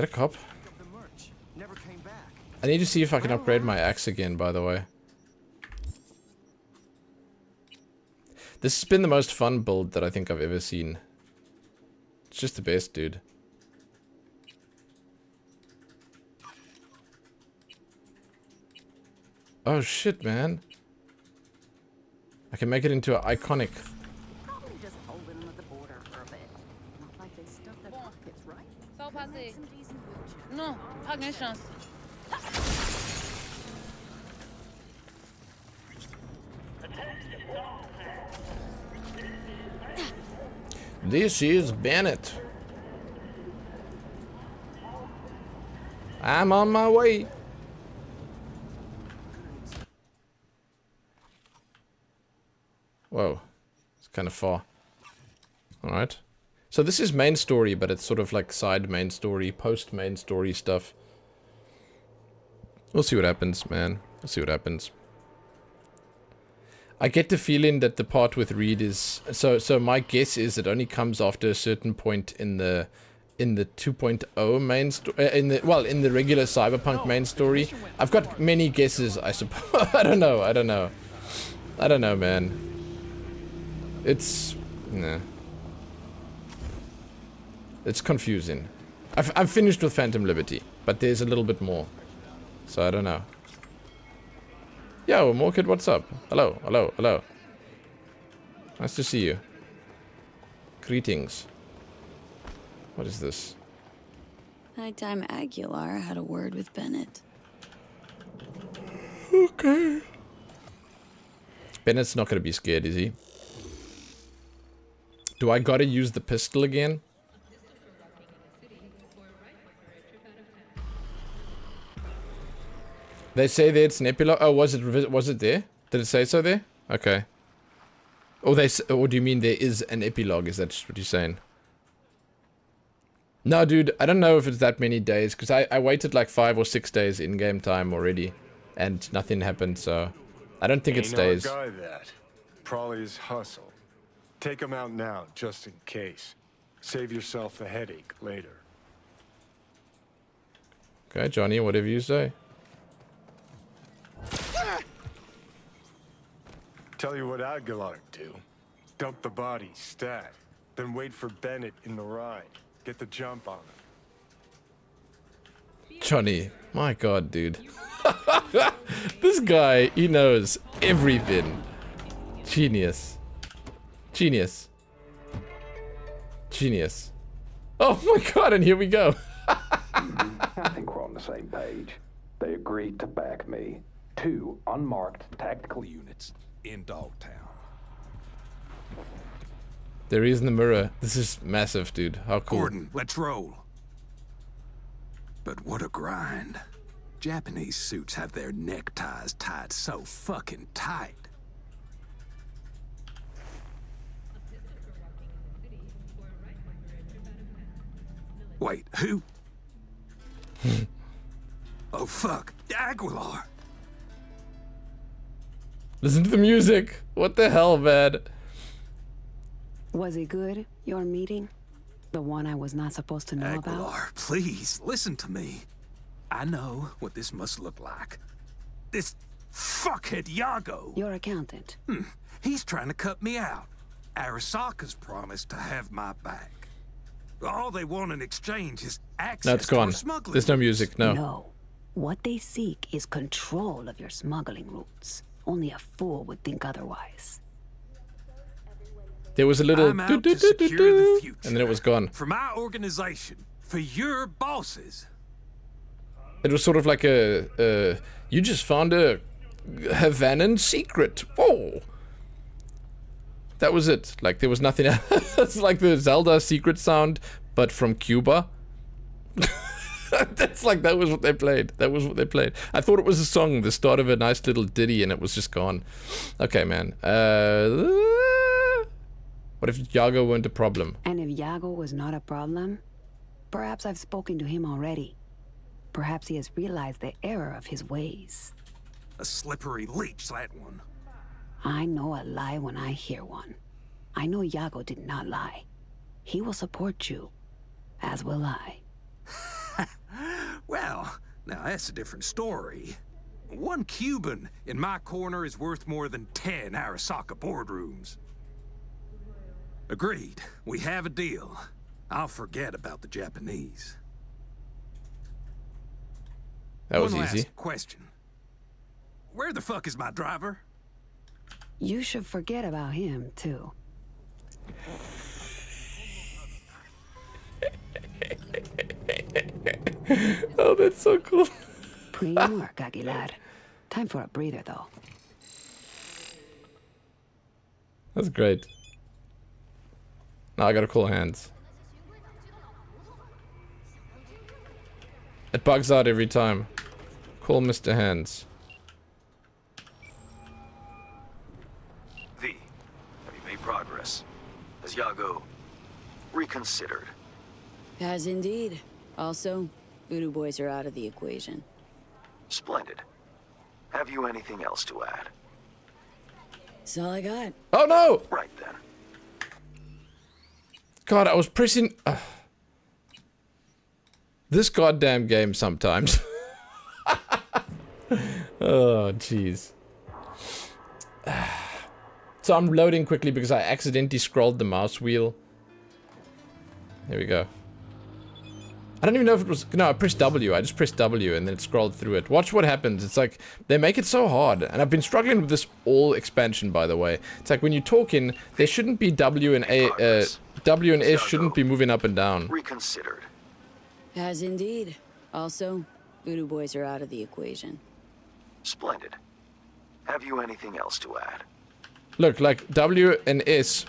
Did I cop? I need to see if I can upgrade my axe again, by the way. This has been the most fun build that I think I've ever seen. It's just the best, dude. Oh shit, man. I can make it into an iconic. No, cognitions. This is Bennett. I'm on my way. Whoa, it's kind of far. All right. So this is main story, but it's sort of like side main story, post main story stuff. We'll see what happens, man. We'll see what happens. I get the feeling that the part with Reed is so my guess is it only comes after a certain point in the 2.0 main story, in the regular Cyberpunk main story. I've got many guesses, I suppose. I don't know, man. It's nah. It's confusing. I'm finished with Phantom Liberty, but there's a little bit more. So I don't know. Yo, Morkid, what's up? Hello, hello, hello. Nice to see you. Greetings. What is this? Nighttime Aguilar had a word with Bennett. Okay. Bennett's not going to be scared, is he? Do I gotta use the pistol again? They say that it's Nebula. Oh, was it there? Did it say so there? Okay. Oh, or do you mean there is an epilogue? Is that just what you're saying? No, dude. I don't know if it's that many days because I waited like 5 or 6 days in game time already, and nothing happened. So I don't think it's days. Guy that Prolly's hustle. Take him out now, just in case. Save yourself the headache later. Okay, Johnny. Whatever you say. Tell you what Aguilar do. Dump the body, stat. Then wait for Bennett in the ride. Get the jump on him. Johnny. My god, dude. This guy, he knows everything. Genius. Genius. Genius. Oh my god, and here we go. I think we're on the same page. They agreed to back me. 2 unmarked tactical units in Dogtown. There is in the mirror. This is massive, dude. How cool. Gordon, let's roll. But what a grind. Japanese suits have their neckties tied so fucking tight. Wait, who? Oh fuck, Aguilar. Listen to the music. What the hell, man? Was it good, your meeting? The one I was not supposed to know about? Aguilar, please, listen to me. I know what this must look like. This fuckhead Yago. Your accountant. He's trying to cut me out. Arasaka's promised to have my back. All they want in exchange is access to smuggling. There's no music, no. No. What they seek is control of your smuggling routes. Only a fool would think otherwise. There was a little doo-doo-doo-doo-doo, the and then it was gone. For my organization, for your bosses. It was sort of like a you just found a Havanan secret. Whoa. That was it. Like there was nothing else. It's like the Zelda secret sound, but from Cuba. That's like, that was what they played. That was what they played. I thought it was a song, the start of a nice little ditty, and it was just gone. Okay, man. What if Yago weren't a problem? And if Yago was not a problem, perhaps I've spoken to him already. Perhaps he has realized the error of his ways. A slippery leech, that one. I know a lie when I hear one. I know Yago did not lie. He will support you, as will I. Now that's a different story. One Cuban in my corner is worth more than 10 Arasaka boardrooms. Agreed. We have a deal. I'll forget about the Japanese. That was easy. One last question. Where the fuck is my driver? You should forget about him, too. Oh, that's so cool. Clean work, Aguilar. Time for a breather, though. That's great. Now I gotta cool hands. It bugs out every time. Cool Mr. Hands. V, have you made progress? Has Yago reconsidered? Has indeed. Also, Voodoo Boys are out of the equation. Splendid. Have you anything else to add? That's all I got. Oh no! Right then. God, I was pressing... this goddamn game sometimes. Oh, jeez. So I'm loading quickly because I accidentally scrolled the mouse wheel. There we go. I don't even know if it was... No, I pressed W. I just pressed W and then it scrolled through it. Watch what happens. It's like, they make it so hard. And I've been struggling with this all expansion, by the way. It's like when you talk in, there shouldn't be W and A... W and S shouldn't be moving up and down. Reconsidered. As indeed. Also, Voodoo Boys are out of the equation. Splendid. Have you anything else to add? Look, like W and S.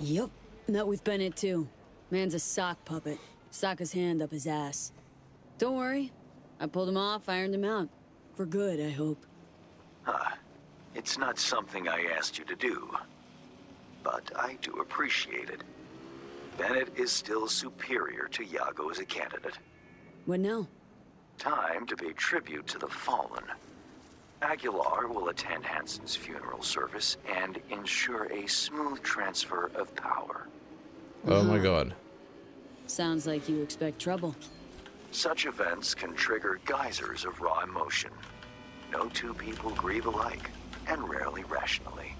Yep. Not with Bennett, too. Man's a sock puppet. Sock his hand up his ass. Don't worry. I pulled him off, ironed him out. For good, I hope. Huh. It's not something I asked you to do. But I do appreciate it. Bennett is still superior to Yago as a candidate. What now? Time to pay tribute to the fallen. Aguilar will attend Hansen's funeral service and ensure a smooth transfer of power. Oh my god. Sounds like you expect trouble. Such events can trigger geysers of raw emotion. No two people grieve alike, and rarely rationally.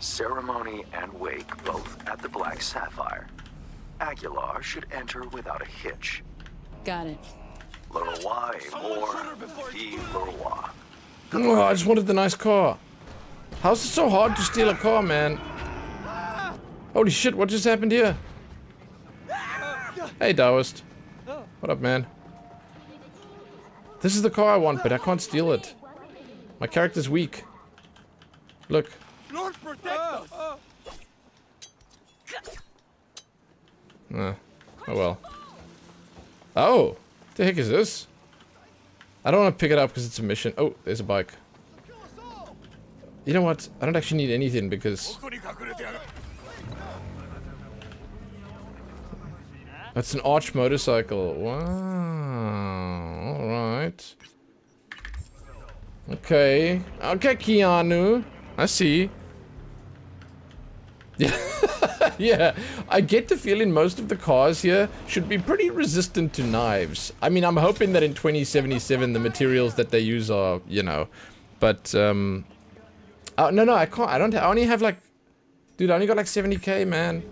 Ceremony and wake both at the Black Sapphire. Aguilar should enter without a hitch. Got it. Leroy Moore, the Leroy. Oh, I just wanted the nice car. How's it so hard to steal a car, man? Holy shit, what just happened here? Hey, Taoist. What up, man? This is the car I want, but I can't steal it. My character's weak. Look. Lord protect us. Oh well. Oh, what the heck is this? I don't want to pick it up because it's a mission. Oh, there's a bike. You know what? I don't actually need anything because... That's an arch motorcycle. Wow. Alright. Okay. Okay, Keanu. I see. Yeah. Yeah. I get the feeling most of the cars here should be pretty resistant to knives. I mean, I'm hoping that in 2077 the materials that they use are, you know. But, oh, no, I can't. I only have like... Dude, I only got like 70k, man.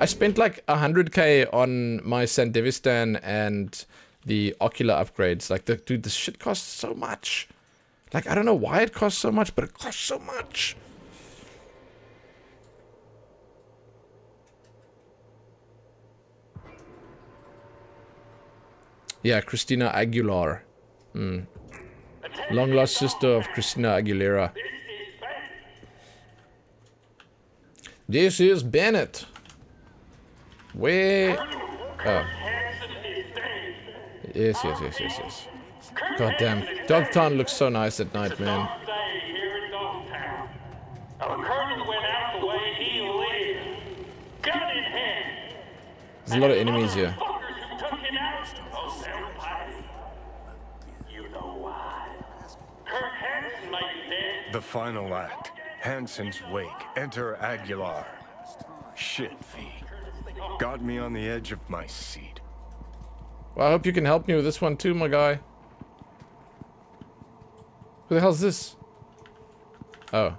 I spent like 100k on my Sandevistan and the ocular upgrades. Like, dude, this shit costs so much. Like, I don't know why it costs so much, but it costs so much. Yeah, Christina Aguilar. Long lost sister of Christina Aguilera. This is Bennett. Where? Oh. Yes. Goddamn. Dogtown looks so nice at night, man. There's a lot of enemies here. The final act. Hansen's wake. Enter Aguilar. Shit, V. Got me on the edge of my seat. Well, I hope you can help me with this one too, my guy. Who the hell's this? Oh.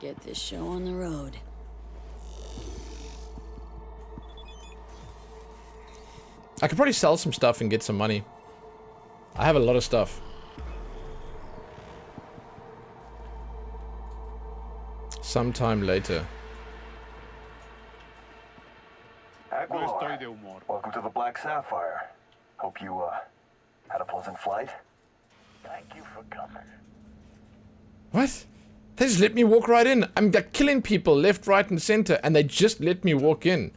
Get this show on the road. I could probably sell some stuff and get some money. I have a lot of stuff. Sometime later. Aguilar, welcome to the Black Sapphire. Hope you had a pleasant flight. Thank you for coming. What? They just let me walk right in. I mean, they're killing people left, right, and center, and they just let me walk in.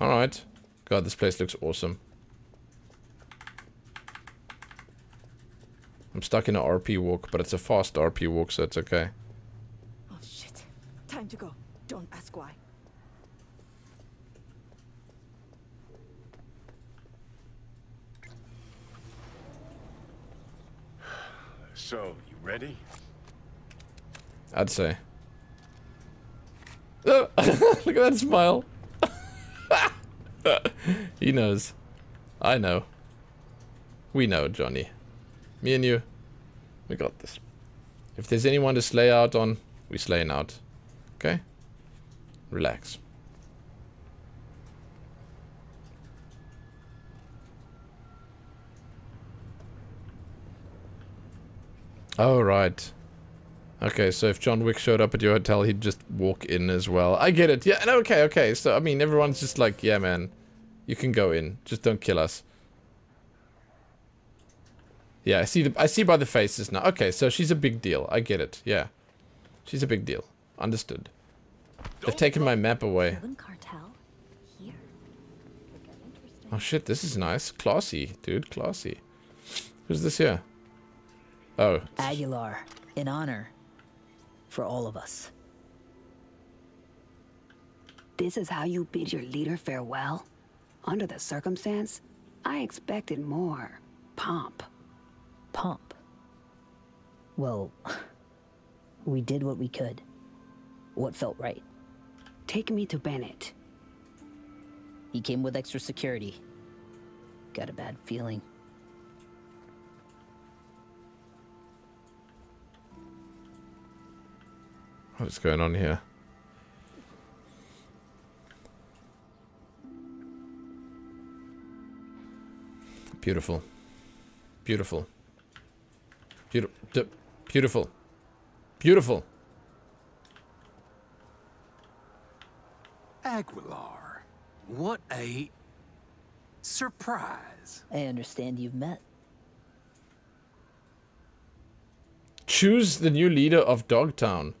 Alright. God, this place looks awesome. I'm stuck in an RP walk, but it's a fast RP walk, so it's okay. Oh shit. Time to go. Don't ask why. So, you ready? I'd say. Oh, look at that smile. He knows. I know. We know, Johnny. Me and you. We got this. If there's anyone to slay out on, we slaying out. Okay? Relax. Oh, right. Okay, so if John Wick showed up at your hotel, he'd just walk in as well. I get it. Yeah, okay, okay. So, I mean, everyone's just like, yeah, man. You can go in. Just don't kill us. Yeah, I see by the faces now. Okay, so she's a big deal. I get it. Yeah. She's a big deal. Understood. They've taken my map away. Oh, shit. This is nice. Classy, dude. Classy. Who's this here? Oh. Aguilar. In honor. For all of us. This is how you bid your leader farewell? Under the circumstance, I expected more pomp. Pomp. Well, we did what we could. What felt right. Take me to Bennett. He came with extra security. Got a bad feeling. What's going on here? Beautiful. Beautiful. Beautiful. Beautiful. Aguilar, what a surprise. I understand you've met. Choose the new leader of Dogtown.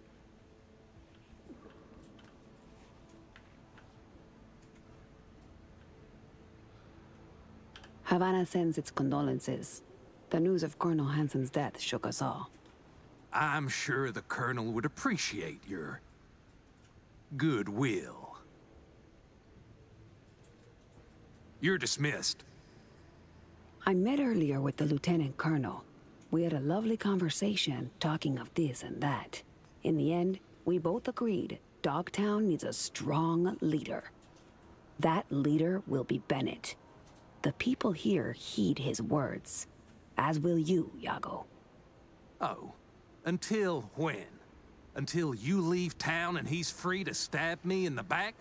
Havana sends its condolences. The news of Colonel Hansen's death shook us all. I'm sure the Colonel would appreciate your goodwill. You're dismissed. I met earlier with the Lieutenant Colonel. We had a lovely conversation talking of this and that. In the end, we both agreed Dogtown needs a strong leader. That leader will be Bennett. The people here heed his words. As will you, Yago. Oh, until when? Until you leave town and he's free to stab me in the back?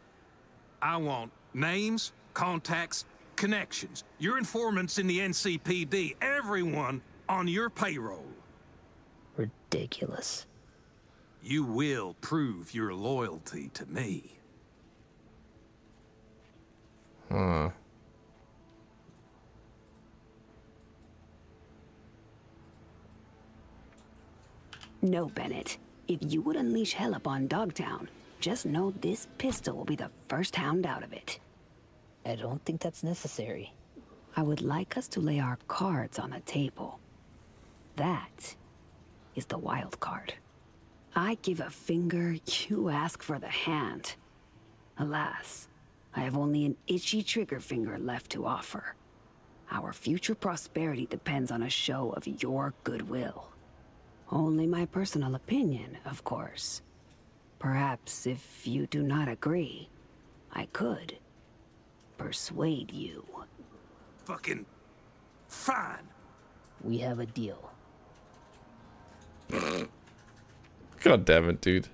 I want names, contacts, connections, your informants in the NCPD, everyone on your payroll. Ridiculous. You will prove your loyalty to me. Huh. No, Bennett. If you would unleash hell upon Dogtown, just know this pistol will be the first hound out of it. I don't think that's necessary. I would like us to lay our cards on the table. That is the wild card. I give a finger, you ask for the hand. Alas, I have only an itchy trigger finger left to offer. Our future prosperity depends on a show of your goodwill. Only my personal opinion, of course. Perhaps if you do not agree, I could persuade you. Fucking fine. We have a deal. God damn it, dude.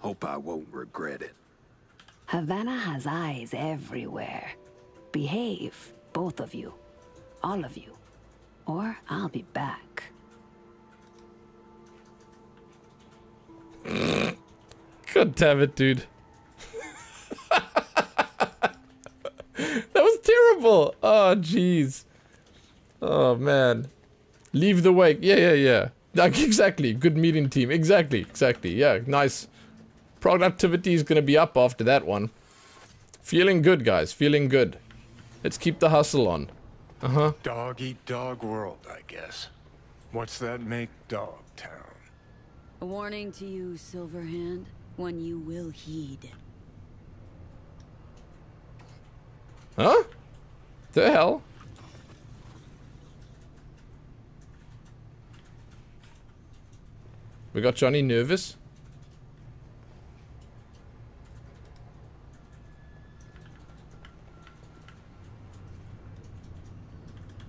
Hope I won't regret it. Havana has eyes everywhere. Behave, both of you. All of you. Or I'll be back. God damn it, dude. That was terrible. Oh, jeez. Oh, man. Leave the wake. Yeah. Like, exactly. Good meeting team. Exactly. Yeah, nice. Productivity is going to be up after that one. Feeling good, guys. Feeling good. Let's keep the hustle on. Uh-huh. Dog eat dog world, I guess. What's that make Dogtown? A warning to you, Silverhand. One you will heed. Huh? The hell? We got Johnny nervous.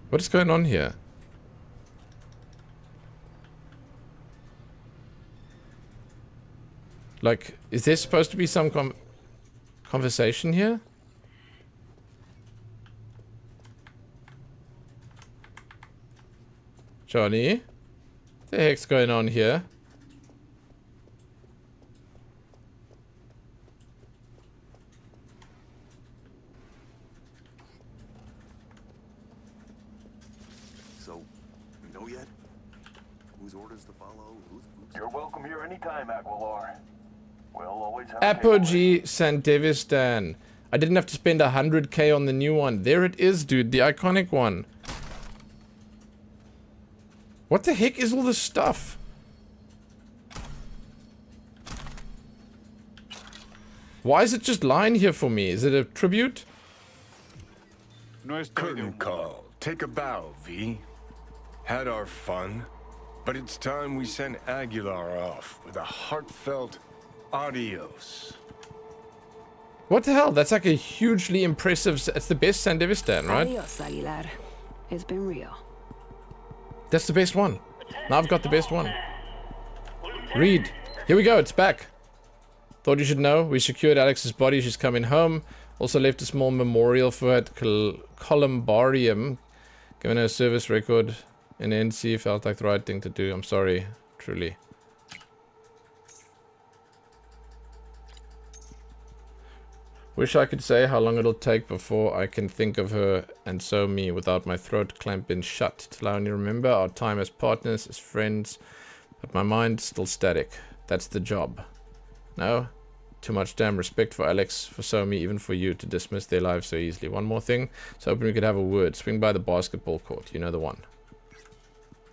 What is going on here? Like, is there supposed to be some conversation here? Johnny? The heck's going on here? Apogee Sandevistan. I didn't have to spend 100k on the new one. There it is, dude. The iconic one. What the heck is all this stuff? Why is it just lying here for me? Is it a tribute? Curtain call. Take a bow, V. Had our fun, but it's time we sent Aguilar off with a heartfelt adios. What the hell? That's like a hugely impressive. It's the best Sandevistan, right? Adios, Aguilar. It's been real. That's the best one. Now I've got the best one. Reed. Here we go. It's back. Thought you should know. We secured Alex's body. She's coming home. Also left a small memorial for her at Columbarium. Given her a service record in NC. Felt like the right thing to do. I'm sorry. Truly. Wish I could say how long it'll take before I can think of her and so me without my throat clamping shut. Till I only remember our time as partners, as friends, but my mind's still static. That's the job. No? Too much damn respect for Alex, for Somi, even for you to dismiss their lives so easily. One more thing, so hoping we could have a word. Swing by the basketball court, you know the one.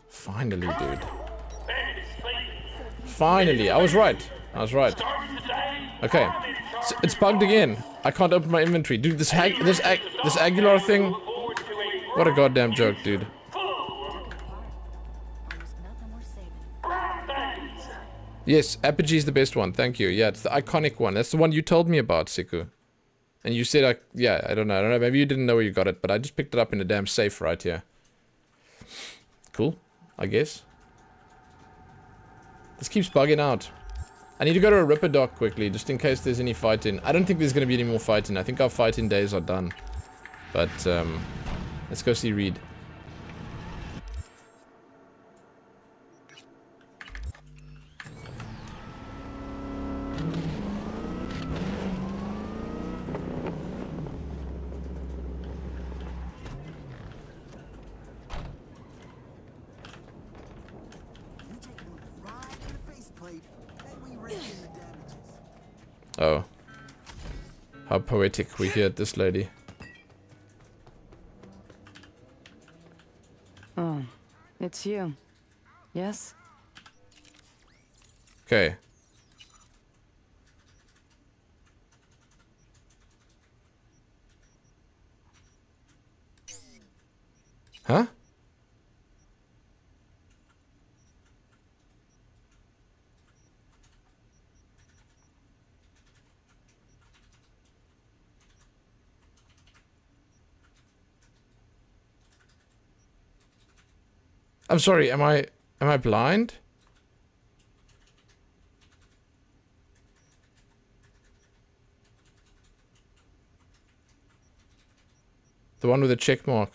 Finally, dude. Finally, I was right. Okay. It's bugged again. I can't open my inventory. Dude, this Aguilar thing. What a goddamn joke, dude. Yes, Apogee's the best one. Thank you. Yeah, it's the iconic one. That's the one you told me about, Siku. And you said, yeah, I don't know. Maybe you didn't know where you got it, but I just picked it up in a damn safe right here. Cool, I guess. This keeps bugging out. I need to go to a Ripper Dock quickly, just in case there's any fighting. I don't think there's going to be any more fighting. I think our fighting days are done. But, let's go see Reed. Oh, how poetic we hear this lady. Oh, it's you. Yes? Okay. Huh? I'm sorry, am I blind? The one with the check mark.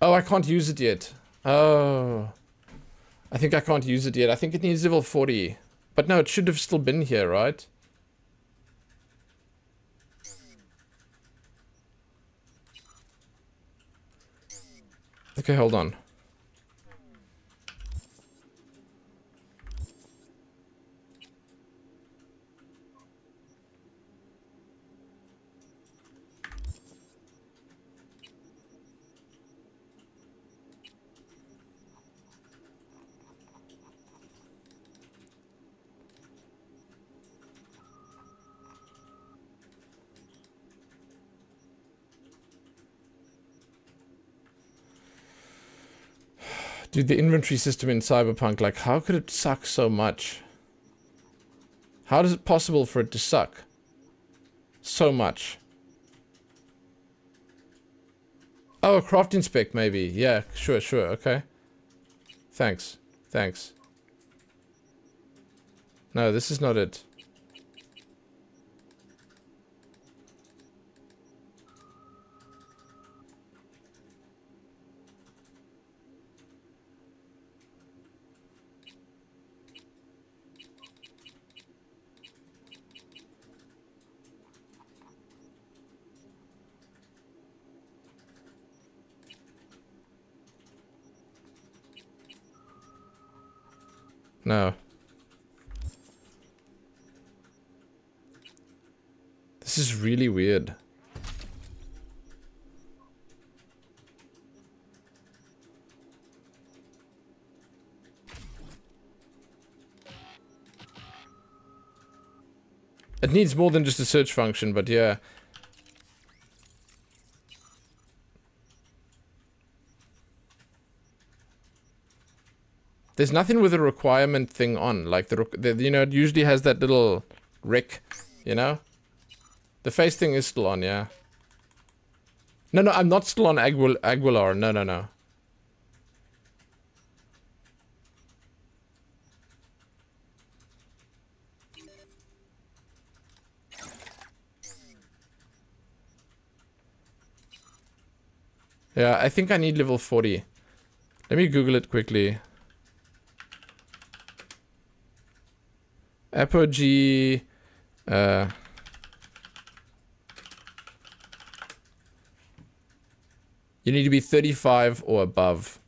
Oh, I can't use it yet. Oh. I think I can't use it yet. I think it needs level 40. But no, it should have still been here, right? Okay, hold on. Dude, the inventory system in Cyberpunk, like, how could it suck so much? How is it possible for it to suck so much? Oh, a crafting spec, maybe. Yeah, sure, sure, okay. Thanks, thanks. No, this is not it. No. This is really weird. It needs more than just a search function, but yeah. There's nothing with a requirement thing on, like the you know, it usually has that little rec, you know? The face thing is still on, yeah. No, no, I'm not still on Aguilar, no, no, no. Yeah, I think I need level 40. Let me Google it quickly. Apogee, you need to be 35 or above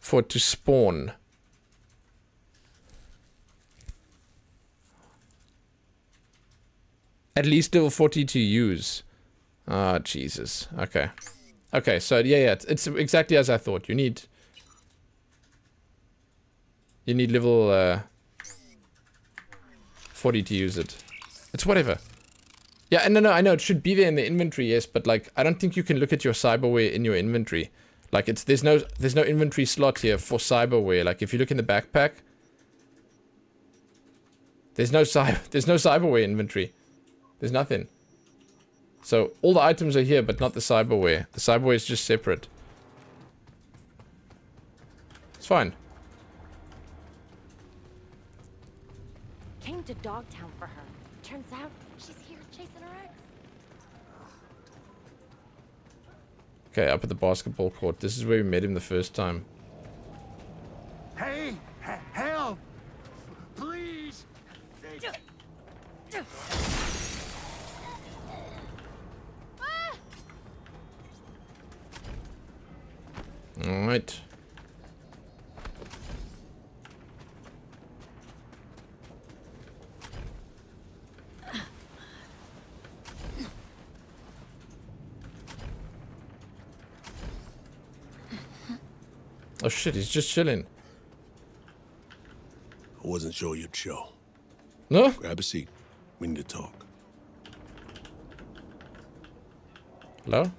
for it to spawn. At least level 40 to use. Ah, Jesus. Okay. Okay, so yeah, it's exactly as I thought. You need level, 40 to use it. It's whatever. Yeah, and no, I know it should be there in the inventory, yes, but like I don't think you can look at your cyberware in your inventory. Like it's there's no inventory slot here for cyberware. Like if you look in the backpack, there's no cyberware inventory. There's nothing. So all the items are here, but not the cyberware. The cyberware is just separate. It's fine. To Dogtown for her. Turns out she's here chasing her ex. Okay, up at the basketball court. This is where we met him the first time. Hey, help! Please! All right. Oh shit, he's just chilling. I wasn't sure you'd show. No? Grab a seat. We need to talk. Hello?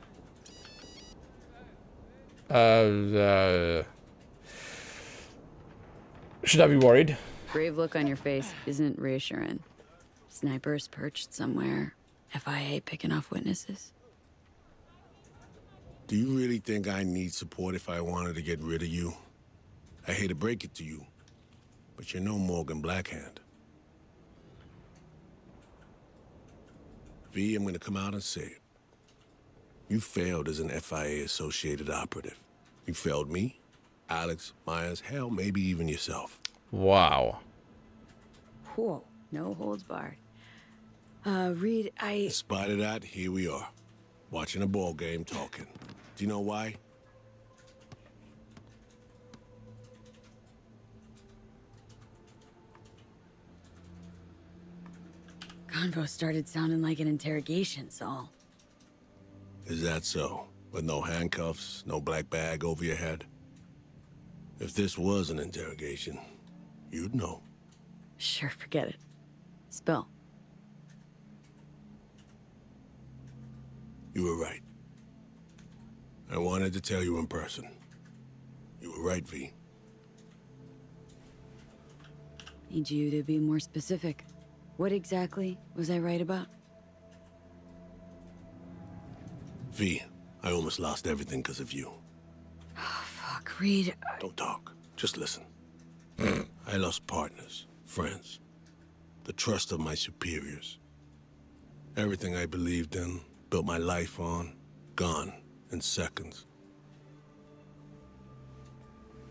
Should I be worried? Brave look on your face isn't reassuring. Snipers perched somewhere. FIA picking off witnesses. Do you really think I need support if I wanted to get rid of you? I hate to break it to you, but you're no Morgan Blackhand. V, I'm gonna come out and say it. You failed as an FIA-associated operative. You failed me, Alex, Myers, hell, maybe even yourself. Wow. Whoa, no holds barred. Reed, I... Despite of that, here we are. Watching a ball game, talking. Do you know why? Convo started sounding like an interrogation, Saul. Is that so? With no handcuffs, no black bag over your head? If this was an interrogation, you'd know. Sure, forget it. Spill. You were right. I wanted to tell you in person. You were right, V. Need you to be more specific. What exactly was I right about? V, I almost lost everything because of you. Oh, fuck, Reed. Don't talk. Just listen. I lost partners, friends, the trust of my superiors. Everything I believed in, built my life on, gone in seconds.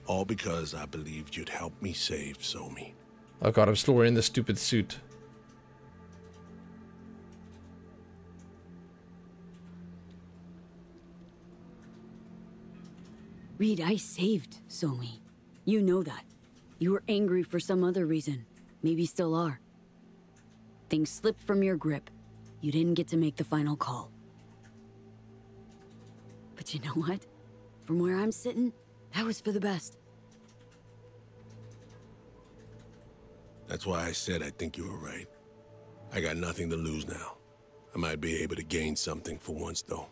All because I believed you'd help me save Somi. Oh god, I'm still wearing this stupid suit. Reed, I saved Somi. You know that. You were angry for some other reason. Maybe still are. Things slipped from your grip. You didn't get to make the final call. But you know what? From where I'm sitting, that was for the best. That's why I said I think you were right. I got nothing to lose now. I might be able to gain something for once, though.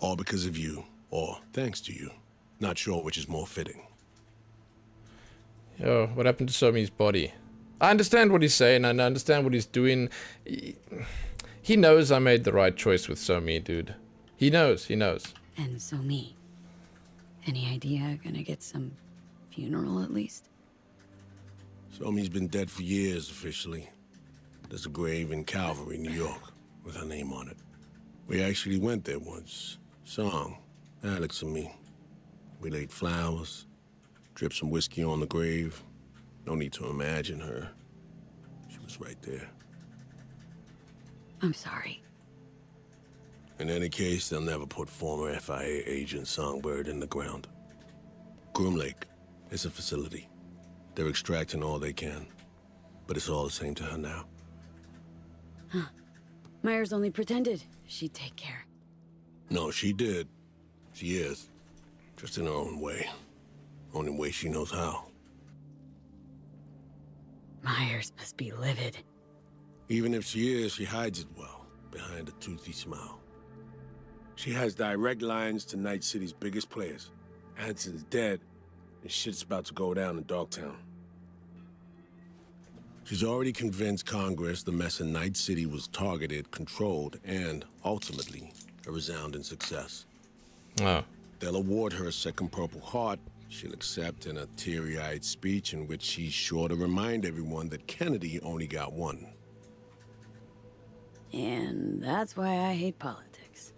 All because of you, or thanks to you. Not sure which is more fitting. Yo, what happened to Somi's body? I understand what he's saying, and I understand what he's doing. He knows I made the right choice with Somi, dude. He knows, he knows. And Somi. Any idea gonna get some funeral at least? Somi's been dead for years officially. There's a grave in Calvary, New York, with her name on it. We actually went there once. Song, Alex and me. We laid flowers, dripped some whiskey on the grave. No need to imagine her. She was right there. I'm sorry. In any case, they'll never put former FIA agent Songbird in the ground. Groom Lake is a facility. They're extracting all they can. But it's all the same to her now. Huh. Myers only pretended she'd take care. No, she did. She is. Just in her own way. Only way she knows how. Myers must be livid. Even if she is, she hides it well, behind a toothy smile. She has direct lines to Night City's biggest players. Hansen's dead, and shit's about to go down in Dogtown. She's already convinced Congress the mess in Night City was targeted, controlled, and, ultimately, a resounding success. Oh. They'll award her a second Purple Heart. She'll accept in a teary-eyed speech in which she's sure to remind everyone that Kennedy only got one. And that's why I hate politics.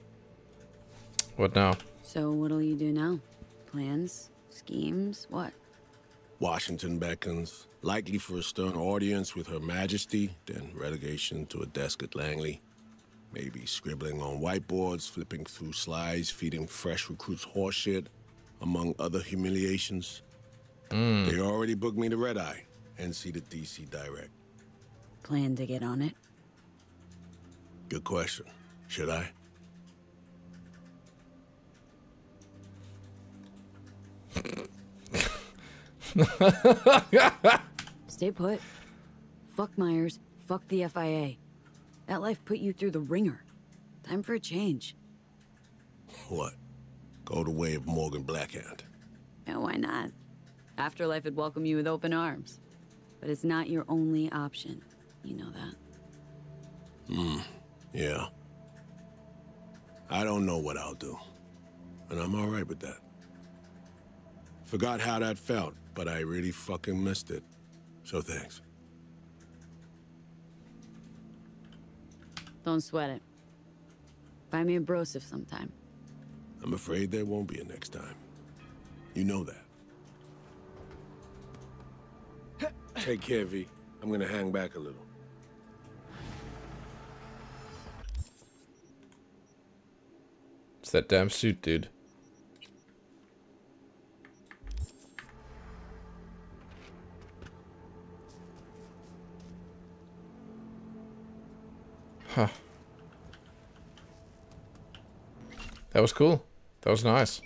What now? So what'll you do now? Plans? Schemes? What? Washington beckons, likely for a stern audience with Her Majesty, then relegation to a desk at Langley. Maybe scribbling on whiteboards, flipping through slides, feeding fresh recruits horseshit, among other humiliations. They already booked me to Red Eye and see the DC Direct. Plan to get on it? Good question. Should I? Stay put. Fuck Myers. Fuck the FIA. That life put you through the ringer. Time for a change. What? Go the way of Morgan Blackhand. Yeah, why not? Afterlife would welcome you with open arms. But it's not your only option. You know that. Yeah. I don't know what I'll do, and I'm all right with that. Forgot how that felt, but I really fucking missed it, so thanks. Don't sweat it. Buy me a brosif sometime. I'm afraid there won't be a next time. You know that. Take care, V. I'm gonna hang back a little. It's that damn suit, dude. Huh. That was cool. That was nice.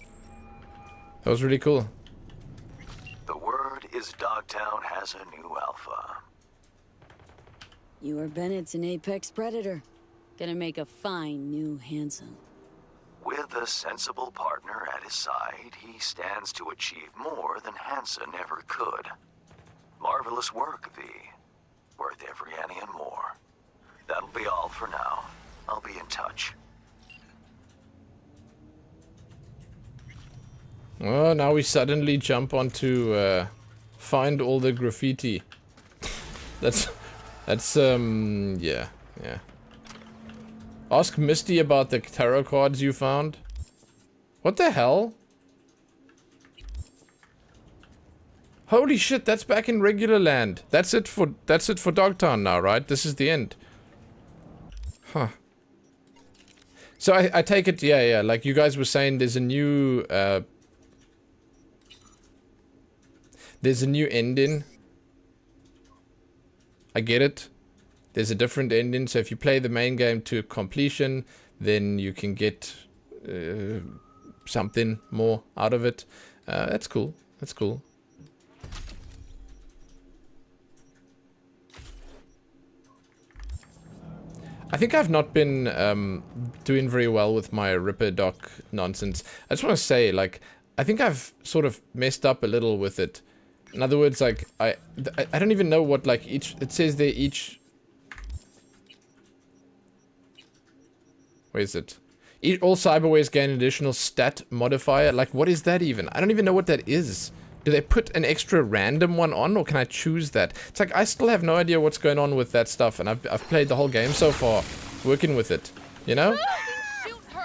That was really cool. The word is Dogtown has a new alpha. You are Bennett's an apex predator. Gonna make a fine new Hansen. With a sensible partner at his side, he stands to achieve more than Hansen ever could. Marvelous work, V. Worth every penny and more. That'll be all for now. I'll be in touch. Well, now we suddenly jump onto find all the graffiti. that's yeah. Ask Misty about the tarot cards you found. What the hell? Holy shit! That's back in regular land. That's it for Dogtown now, right? This is the end. Huh. So I take it, yeah, like you guys were saying, there's a new ending. I get it. There's a different ending, so if you play the main game to completion, then you can get something more out of it. That's cool. That's cool. I think I've not been doing very well with my Ripper Doc nonsense. I just want to say, like, I think I've sort of messed up a little with it. In other words, like, I don't even know what, like, each... It says there each... Where is it? All cyberwares gain additional stat modifier. Like, what is that even? I don't even know what that is. Do they put an extra random one on, or can I choose that? It's like, I still have no idea what's going on with that stuff, and I've played the whole game so far, working with it, you know?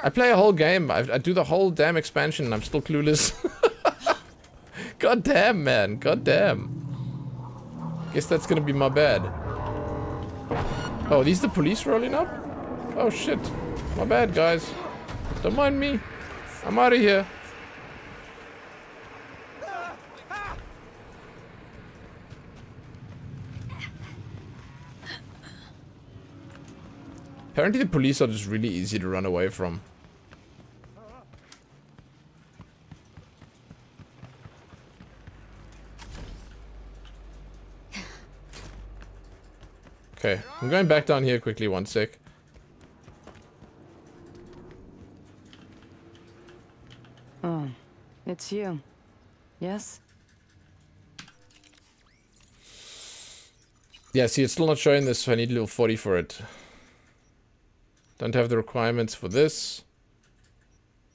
I play a whole game, I do the whole damn expansion, and I'm still clueless. God damn, man, god damn. Guess that's gonna be my bad. Oh, are these the police rolling up? Oh shit, my bad, guys. Don't mind me, I'm out of here. Apparently the police are just really easy to run away from. Okay, I'm going back down here quickly, one sec. Oh, it's you. Yes? Yeah, see, it's still not showing this, so I need a little 40 for it. Don't have the requirements for this.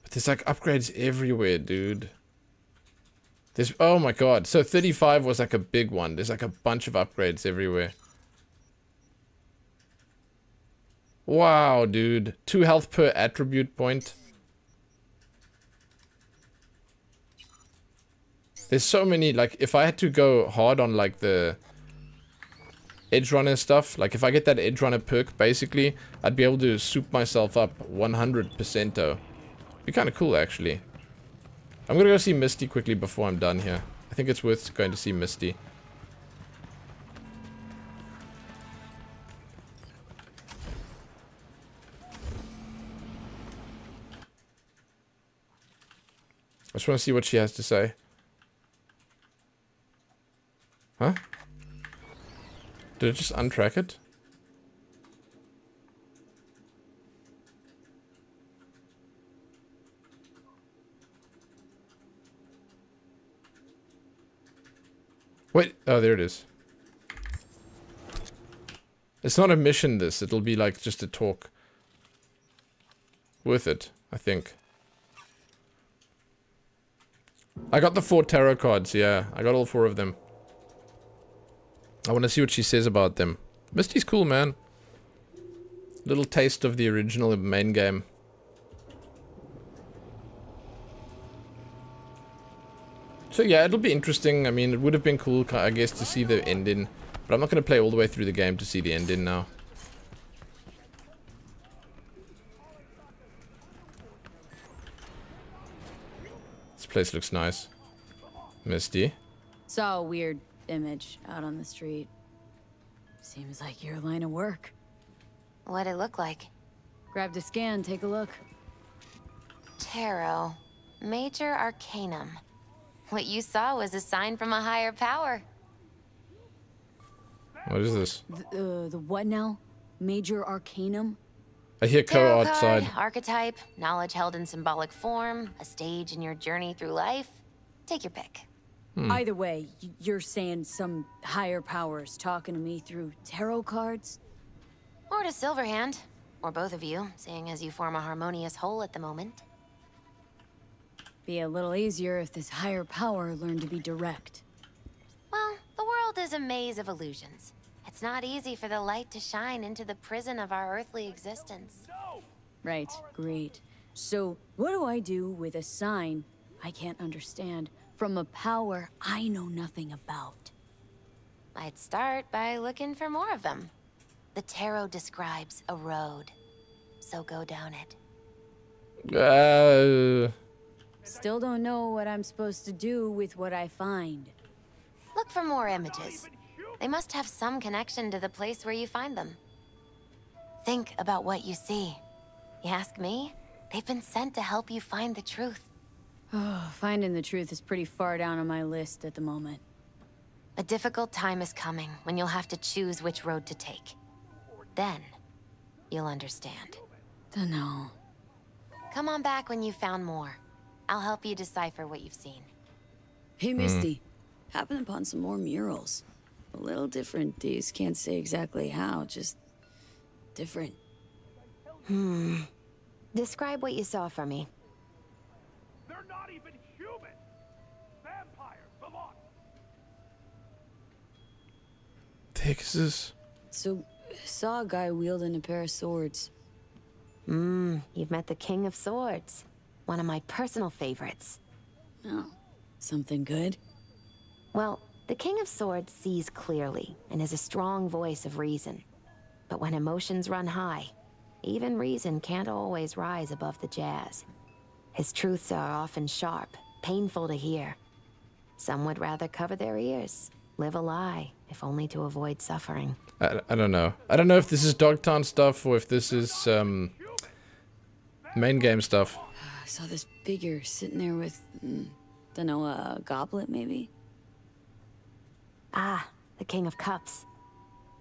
But there's like upgrades everywhere, dude. There's, oh my god. So 35 was like a big one. There's like a bunch of upgrades everywhere. Wow, dude. 2 health per attribute point. There's so many, like, if I had to go hard on like the edge runner stuff, like if I get that edge runner perk, basically I'd be able to soup myself up 100%. Be kind of cool, actually. I'm gonna go see Misty quickly before I'm done here. I think it's worth going to see Misty. I just want to see what she has to say. Huh? Did I just untrack it? Wait, oh, there it is. It's not a mission, this. It'll be like just a talk. worth it, I think. I got the 4 tarot cards, yeah. I got all 4 of them. I want to see what she says about them. Misty's cool, man. Little taste of the original main game. So yeah, it'll be interesting. I mean, it would have been cool, I guess, to see the ending. But I'm not going to play all the way through the game to see the ending now. This place looks nice. Misty. Saw a weird image out on the street. Seems like your line of work. What'd it look like? Grabbed a scan, take a look. Tarot. Major Arcanum. What you saw was a sign from a higher power. What is this? The what now? Major Arcanum? I hear tarot outside. Archetype, knowledge held in symbolic form, a stage in your journey through life. Take your pick. Hmm. Either way, you're saying some higher power's talking to me through tarot cards? Or to Silverhand. Or both of you, seeing as you form a harmonious whole at the moment. Be a little easier if this higher power learned to be direct. Well, the world is a maze of illusions. It's not easy for the light to shine into the prison of our earthly existence. Right, great. So, what do I do with a sign I can't understand from a power I know nothing about? I'd start by looking for more of them. The tarot describes a road, so go down it. Still don't know what I'm supposed to do with what I find. Look for more images. They must have some connection to the place where you find them. Think about what you see. You ask me? They've been sent to help you find the truth. Oh, finding the truth is pretty far down on my list at the moment. A difficult time is coming when you'll have to choose which road to take. Then, you'll understand. Dunno. Come on back when you've found more. I'll help you decipher what you've seen. Hey, Misty. Happened upon some more murals. A little different, these can't say exactly how, just different. Describe what you saw for me. They're not even human. Vampires, the lot. Texas. So, saw a guy wielding a pair of swords. You've met the King of Swords. One of my personal favorites. Oh, something good? Well, the King of Swords sees clearly and is a strong voice of reason. But when emotions run high, even reason can't always rise above the jazz. His truths are often sharp, painful to hear. Some would rather cover their ears, live a lie, if only to avoid suffering. I don't know. I don't know if this is Dogtown stuff or if this is main game stuff. I saw this figure sitting there with, don't know, a goblet maybe? Ah, the King of Cups.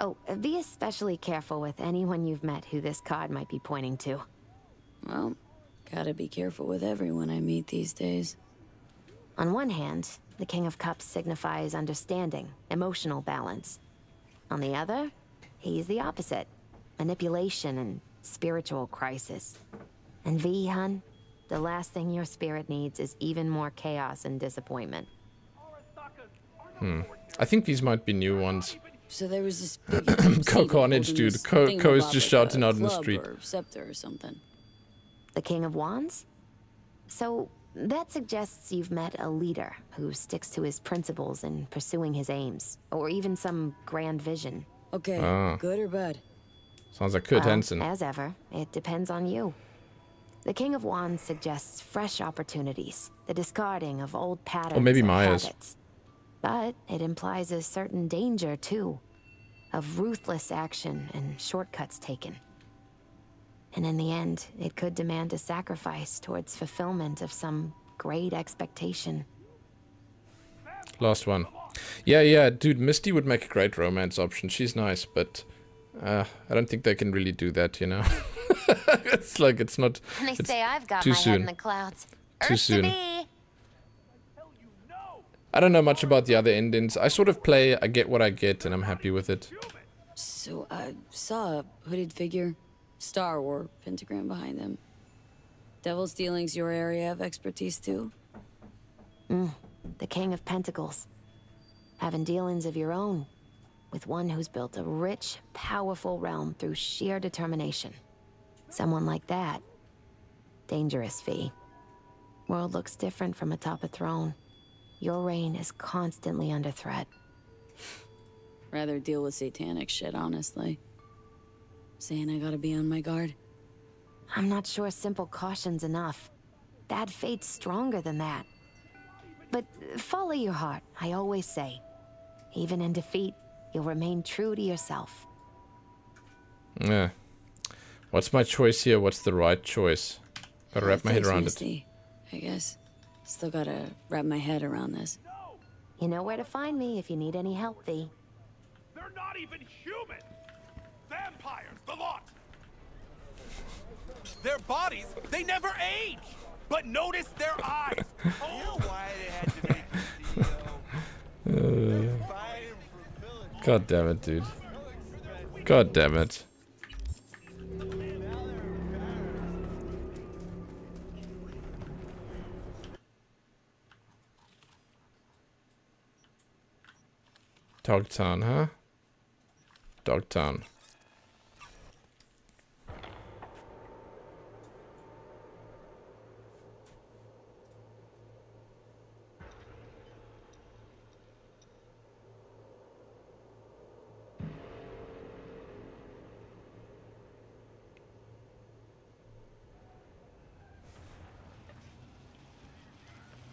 Oh, be especially careful with anyone you've met who this card might be pointing to. Well, gotta be careful with everyone I meet these days. On one hand, the King of Cups signifies understanding, emotional balance. On the other, he's the opposite. Manipulation and spiritual crisis. And V, hun? The last thing your spirit needs is even more chaos and disappointment. I think these might be new ones. So there was this big carnage, dude. Ko is just shouting out in the street. Or scepter or something. The King of Wands? So that suggests you've met a leader who sticks to his principles in pursuing his aims, or even some grand vision. Okay, good or bad? Sounds like good, Hansen. As ever, it depends on you. The King of Wands suggests fresh opportunities, the discarding of old patterns and Myers. Habits. But it implies a certain danger, too, of ruthless action and shortcuts taken. And in the end, it could demand a sacrifice towards fulfillment of some great expectation. Last one. Yeah, yeah, dude, Misty would make a great romance option. She's nice, but I don't think they can really do that, you know? It's like it's not. And they say I've got my head in the clouds. Too soon. I don't know much about the other endings. I sort of play. I get what I get, and I'm happy with it. So I saw a hooded figure, star or pentagram behind them. Devil's Dealing's your area of expertise, too? The King of Pentacles. Having dealings of your own with one who's built a rich, powerful realm through sheer determination. Someone like that. Dangerous, V. World looks different from atop a throne. Your reign is constantly under threat. Rather deal with satanic shit, honestly. Saying I gotta be on my guard? I'm not sure simple caution's enough. Bad fate's stronger than that. But follow your heart, I always say. Even in defeat, you'll remain true to yourself. Yeah. What's my choice here? What's the right choice? Gotta wrap my head around Misty, it. I guess. Still gotta wrap my head around this. You know where to find me if you need any help, V. They're not even human! Vampires, the lot! Their bodies, they never age! But notice their eyes! Oh, why they had to make it, God damn it, dude. God damn it. Dogtown, huh? Dogtown.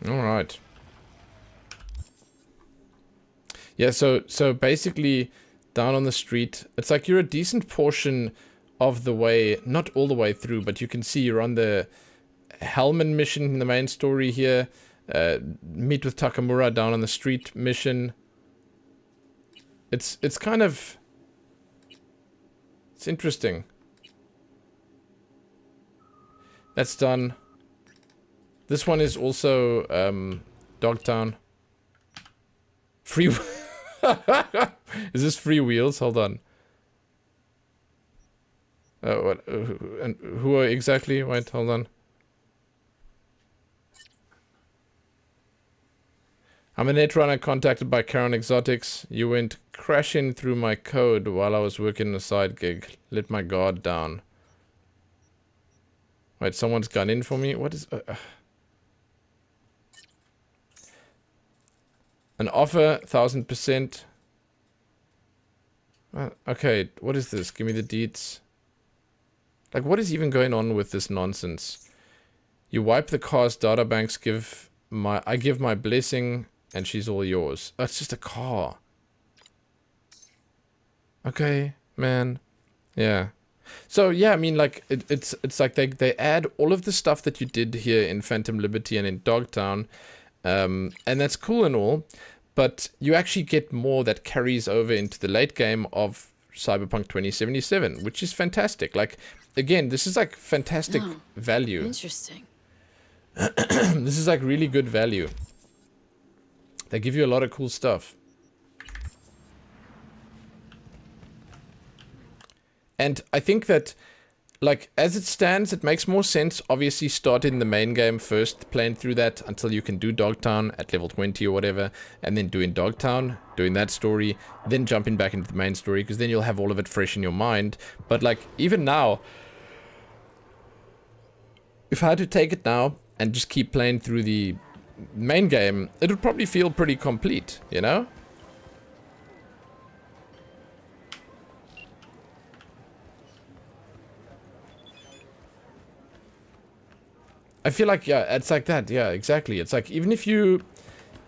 All right. Yeah, so basically down on the street, it's like you're a decent portion of the way, not all the way through, but you can see you're on the Hellman mission in the main story here. Meet with Takamura down on the street mission. It's kind of, it's interesting. That's done. This one is also Dogtown. Free Is this free wheels? Hold on. What? And who are exactly? Wait, hold on. I'm a netrunner contacted by Karen Exotics. You went crashing through my code while I was working a side gig. Let my guard down. Wait, someone's gone in for me? What is... An offer, 1000%. Okay, what is this? Give me the deets. Like, what is even going on with this nonsense? You wipe the car's data banks, I give my blessing, and she's all yours. Oh, it's just a car. Okay, man. Yeah. So, yeah, I mean, like, it's like they add all of the stuff that you did here in Phantom Liberty and in Dogtown. And that's cool and all, but you actually get more that carries over into the late game of Cyberpunk 2077, which is fantastic. Like, again, this is like fantastic value. Interesting. This is like really good value. They give you a lot of cool stuff. And I think that, like, as it stands, it makes more sense, obviously, starting the main game first, playing through that until you can do Dogtown at level 20 or whatever, and then doing Dogtown, doing that story, then jumping back into the main story, because then you'll have all of it fresh in your mind. But, like, even now, if I had to take it now and just keep playing through the main game, it would probably feel pretty complete, you know? I feel like, yeah, it's like that. Yeah, exactly. It's like, even if you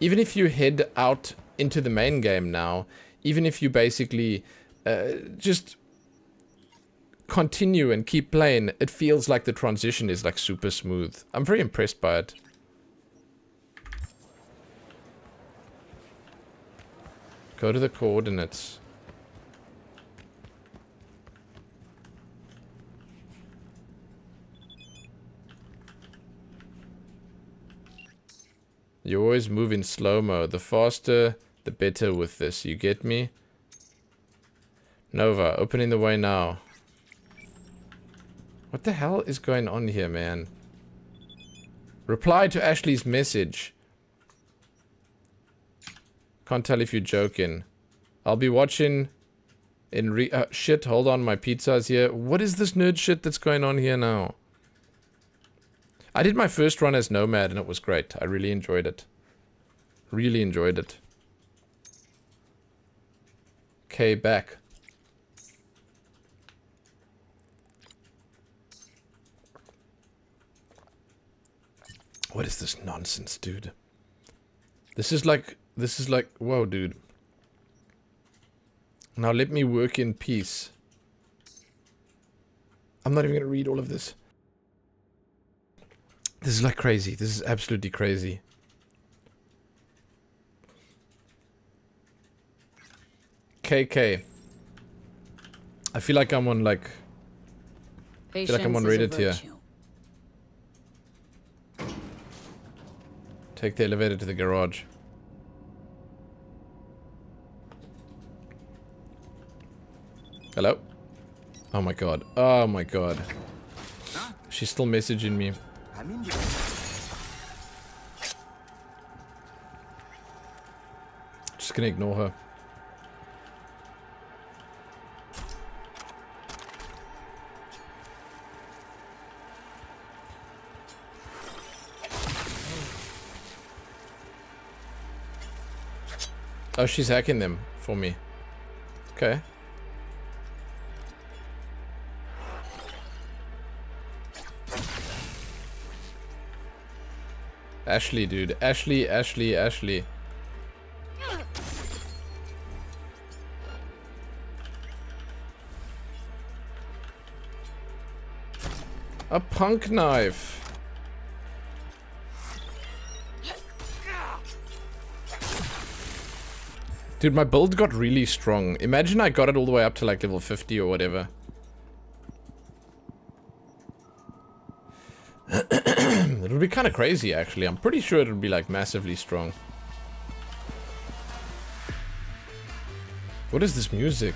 head out into the main game now, even if you basically just continue and keep playing, it feels like the transition is like super smooth. I'm very impressed by it. Go to the coordinates. You always move in slow-mo. The faster, the better with this. You get me? Nova, opening the way now. What the hell is going on here, man? Reply to Ashley's message. Can't tell if you're joking. I'll be watching in shit, hold on, my pizza's here. What is this nerd shit that's going on here now? I did my first run as Nomad and it was great. I really enjoyed it. Really enjoyed it. Okay, back. What is this nonsense, dude? This is like, whoa, dude. Now let me work in peace. I'm not even going to read all of this. This is like crazy. This is absolutely crazy. KK. I feel like I'm on like... I feel like I'm on Reddit here. Take the elevator to the garage. Hello? Oh my god. Oh my god. She's still messaging me. Just gonna ignore her. Oh, she's hacking them for me. Okay. Ashley, dude. Ashley, Ashley, Ashley. A punk knife. Dude, my build got really strong. Imagine I got it all the way up to like level 50 or whatever. It would be kind of crazy, actually. I'm pretty sure it would be like massively strong. What is this music?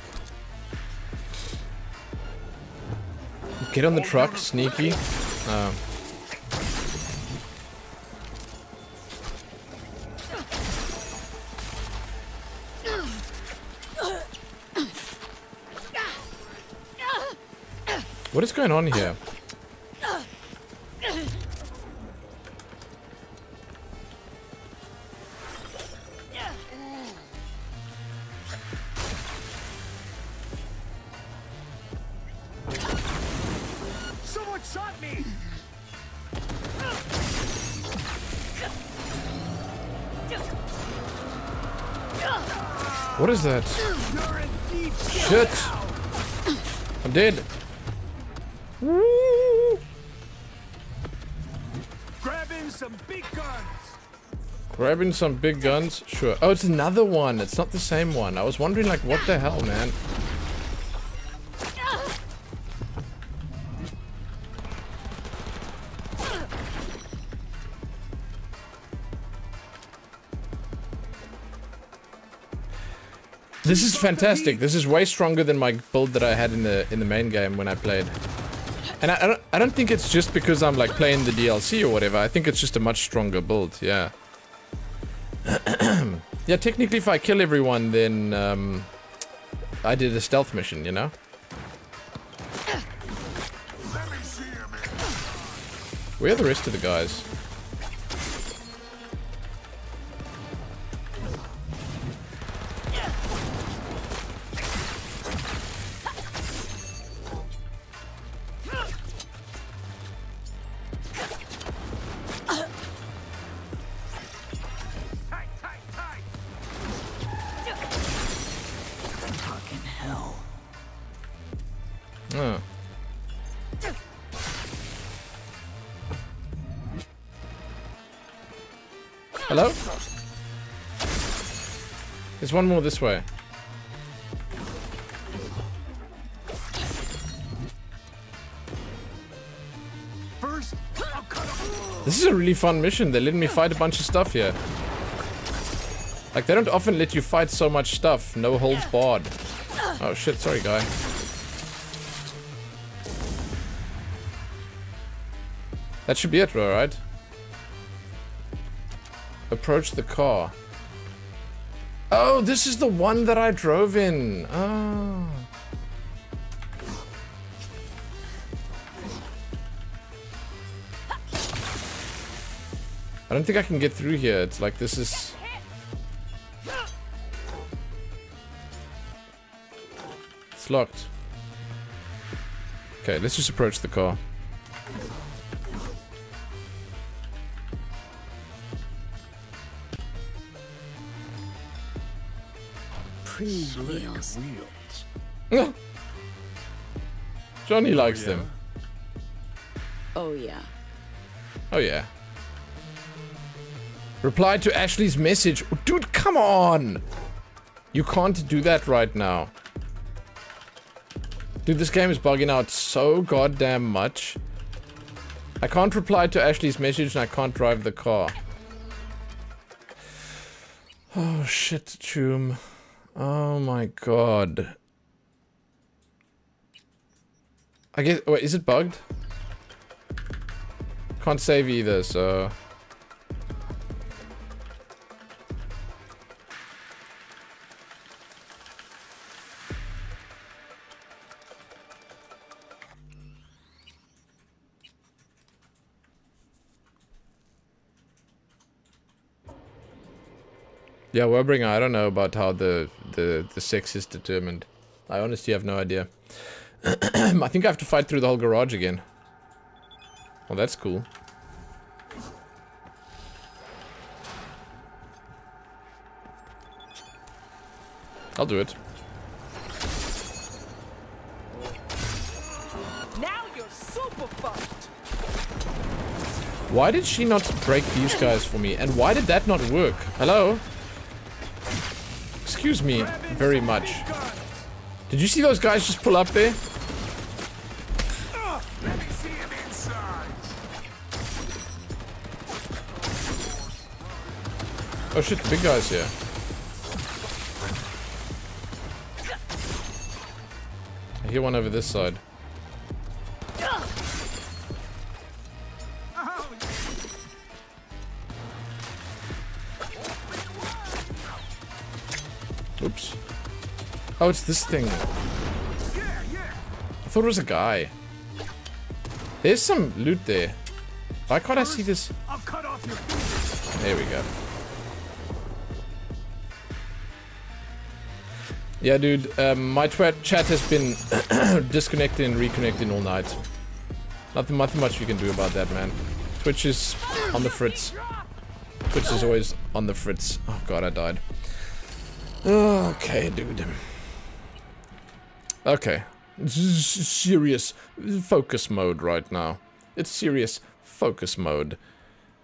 Get on the truck, sneaky. Oh. What is going on here? What is that? Shit! I'm dead! Woo! Grabbing some big guns! Grabbing some big guns? Sure. Oh, it's another one! It's not the same one. I was wondering, like, what the hell, man? This is fantastic. This is way stronger than my build that I had in the main game when I played. And I don't think it's just because I'm like playing the DLC or whatever. I think it's just a much stronger build. Yeah. Yeah. Technically, if I kill everyone, then I did a stealth mission. You know. Where are the rest of the guys? Hello? There's one more this way. First, this is a really fun mission. They let me fight a bunch of stuff here. Like, they don't often let you fight so much stuff. No holds barred. Oh shit, sorry guy. That should be it, right? Approach the car. Oh, this is the one that I drove in. Oh. I don't think I can get through here. It's like this is... It's locked. Okay, let's just approach the car. Wheels. Johnny likes them. Oh yeah. Oh yeah. Reply to Ashley's message. Oh, dude, come on! You can't do that right now. Dude, this game is bugging out so goddamn much. I can't reply to Ashley's message and I can't drive the car. Oh shit, Choom. Oh my god. I guess... Wait, is it bugged? Can't save either, so... Yeah, Webringer, I don't know about how the sex is determined. I honestly have no idea. I think I have to fight through the whole garage again. Well, that's cool. I'll do it. Now you're super fucked. Why did she not break these guys for me? And why did that not work? Hello? Excuse me very much. Did you see those guys just pull up there? Let me see him inside. Oh shit, the big guy's here. I hear one over this side. Oops. Oh, it's this thing. I thought it was a guy. There's some loot there. Why can't I see this? There we go. Yeah, dude. My chat has been disconnected and reconnected all night. Nothing much you can do about that, man. Twitch is on the fritz. Twitch is always on the fritz. Oh god, I died. Okay, dude. Okay. Serious focus mode right now. It's serious focus mode.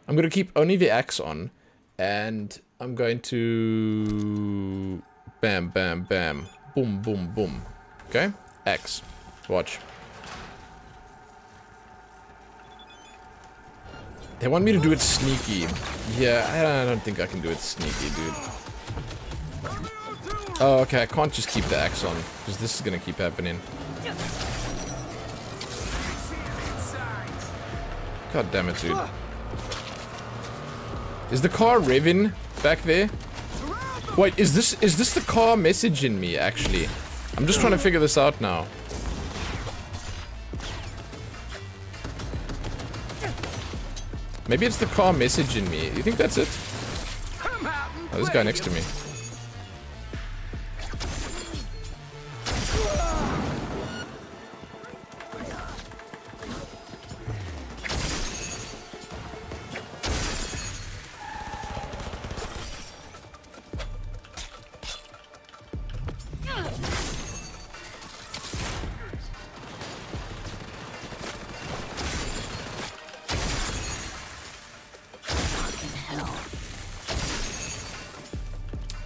I'm going to keep only the axe on. And I'm going to... Bam, bam, bam. Boom, boom, boom. Okay? Axe. Watch. They want me to do it sneaky. Yeah, I don't think I can do it sneaky, dude. Oh, okay, I can't just keep the axe on, because this is gonna keep happening. God damn it, dude. Is the car revving back there? Wait, is this the car messaging me, actually? I'm just trying to figure this out now. Maybe it's the car messaging me. You think that's it? Oh, this guy next to me.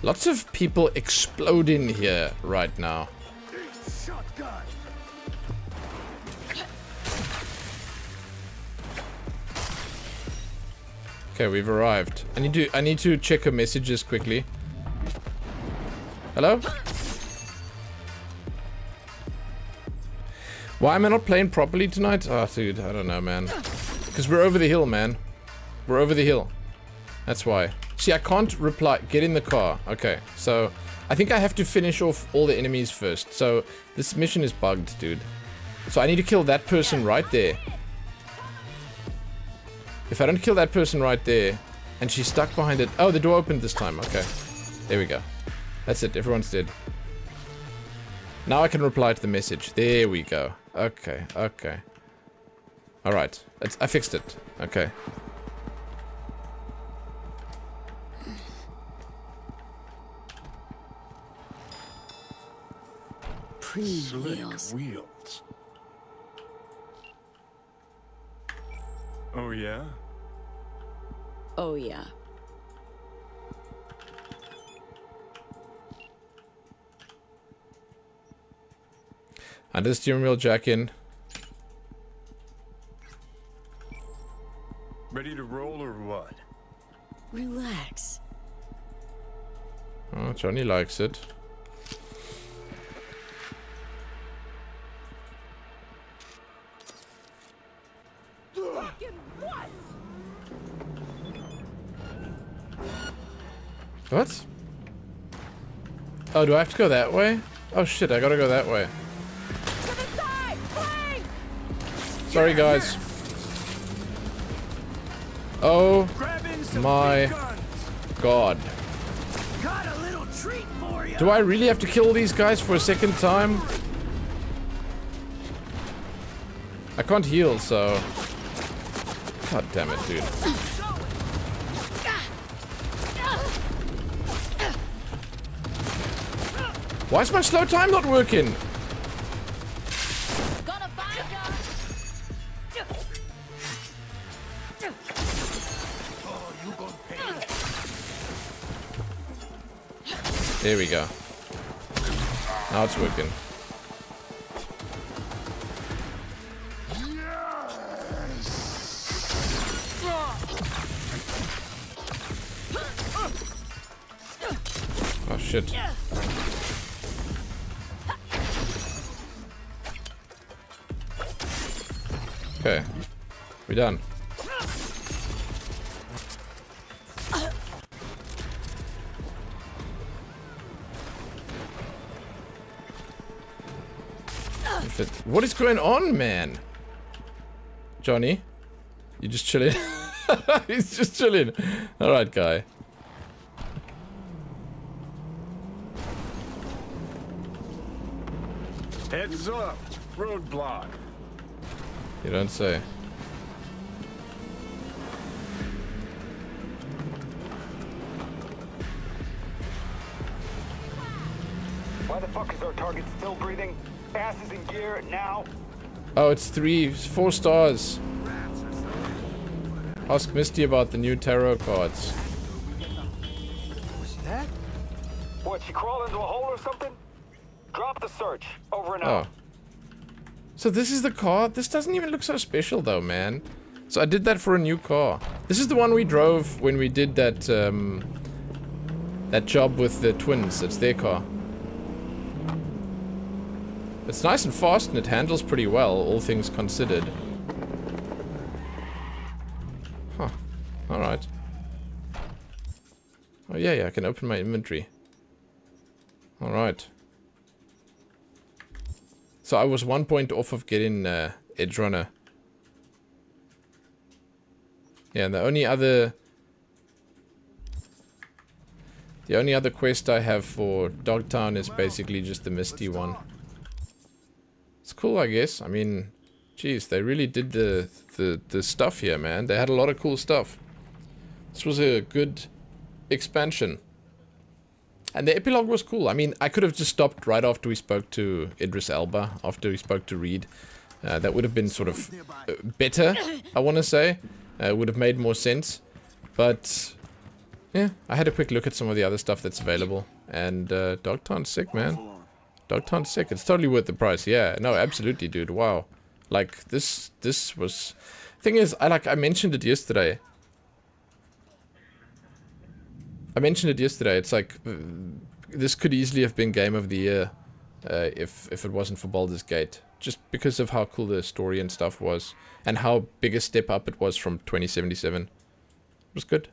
Lots of people exploding here right now. Shotgun. Okay, we've arrived. I need to check her messages quickly. Hello? Why am I not playing properly tonight? Oh, dude, I don't know, man. Because we're over the hill, man. We're over the hill. That's why. Actually, I can't reply. Get in the car. Okay, so I think I have to finish off all the enemies first. So this mission is bugged, dude. So I need to kill that person right there. If I don't kill that person right there, and she's stuck behind it. Oh, the door opened this time. Okay, there we go. That's it. Everyone's dead. Now I can reply to the message. There we go. Okay, okay. All right, I fixed it. Okay. Slick wheels. Oh yeah? Oh yeah. And this steering wheel jack in. Ready to roll or what? Relax. Oh, Johnny likes it. What? Oh, do I have to go that way? Oh shit, I gotta go that way. Sorry guys. Oh my god. Do I really have to kill these guys for a second time? I can't heal, so... God damn it, dude. Why is my slow time not working? Gonna find you. Oh, you gonna pay. There we go. Now it's working. Oh shit. Okay, we're done. What is going on, man? Johnny, you just chilling? He's just chilling. All right, guy. Heads up, roadblock. You don't say. Why the fuck is our target still breathing? Ass is in gear now. Oh, it's 4 stars. Ask Misty about the new tarot cards. What's that? What, she crawled into a hole or something? Drop the search. Over and out. So this is the car? This doesn't even look so special though, man. So I did that for a new car. This is the one we drove when we did that that job with the twins. It's their car. It's nice and fast and it handles pretty well, all things considered. Huh. Alright. Oh yeah, yeah, I can open my inventory. Alright. So I was 1 point off of getting Edge Runner. Yeah, and the only other quest I have for Dogtown is basically just the Misty one. It's cool, I guess. I mean, geez, they really did the stuff here, man. They had a lot of cool stuff. This was a good expansion. And the epilogue was cool. I mean, I could have just stopped right after we spoke to Idris Elba, after we spoke to Reed. That would have been sort of better, I want to say. It would have made more sense. But, yeah, I had a quick look at some of the other stuff that's available. And Dogtown's sick, man. Dogtown's sick. It's totally worth the price. Yeah, no, absolutely, dude. Wow. Like, this was... Thing is, I mentioned it yesterday. It's like this could easily have been game of the year if it wasn't for Baldur's Gate, just because of how cool the story and stuff was, and how big a step up it was from 2077. It was good.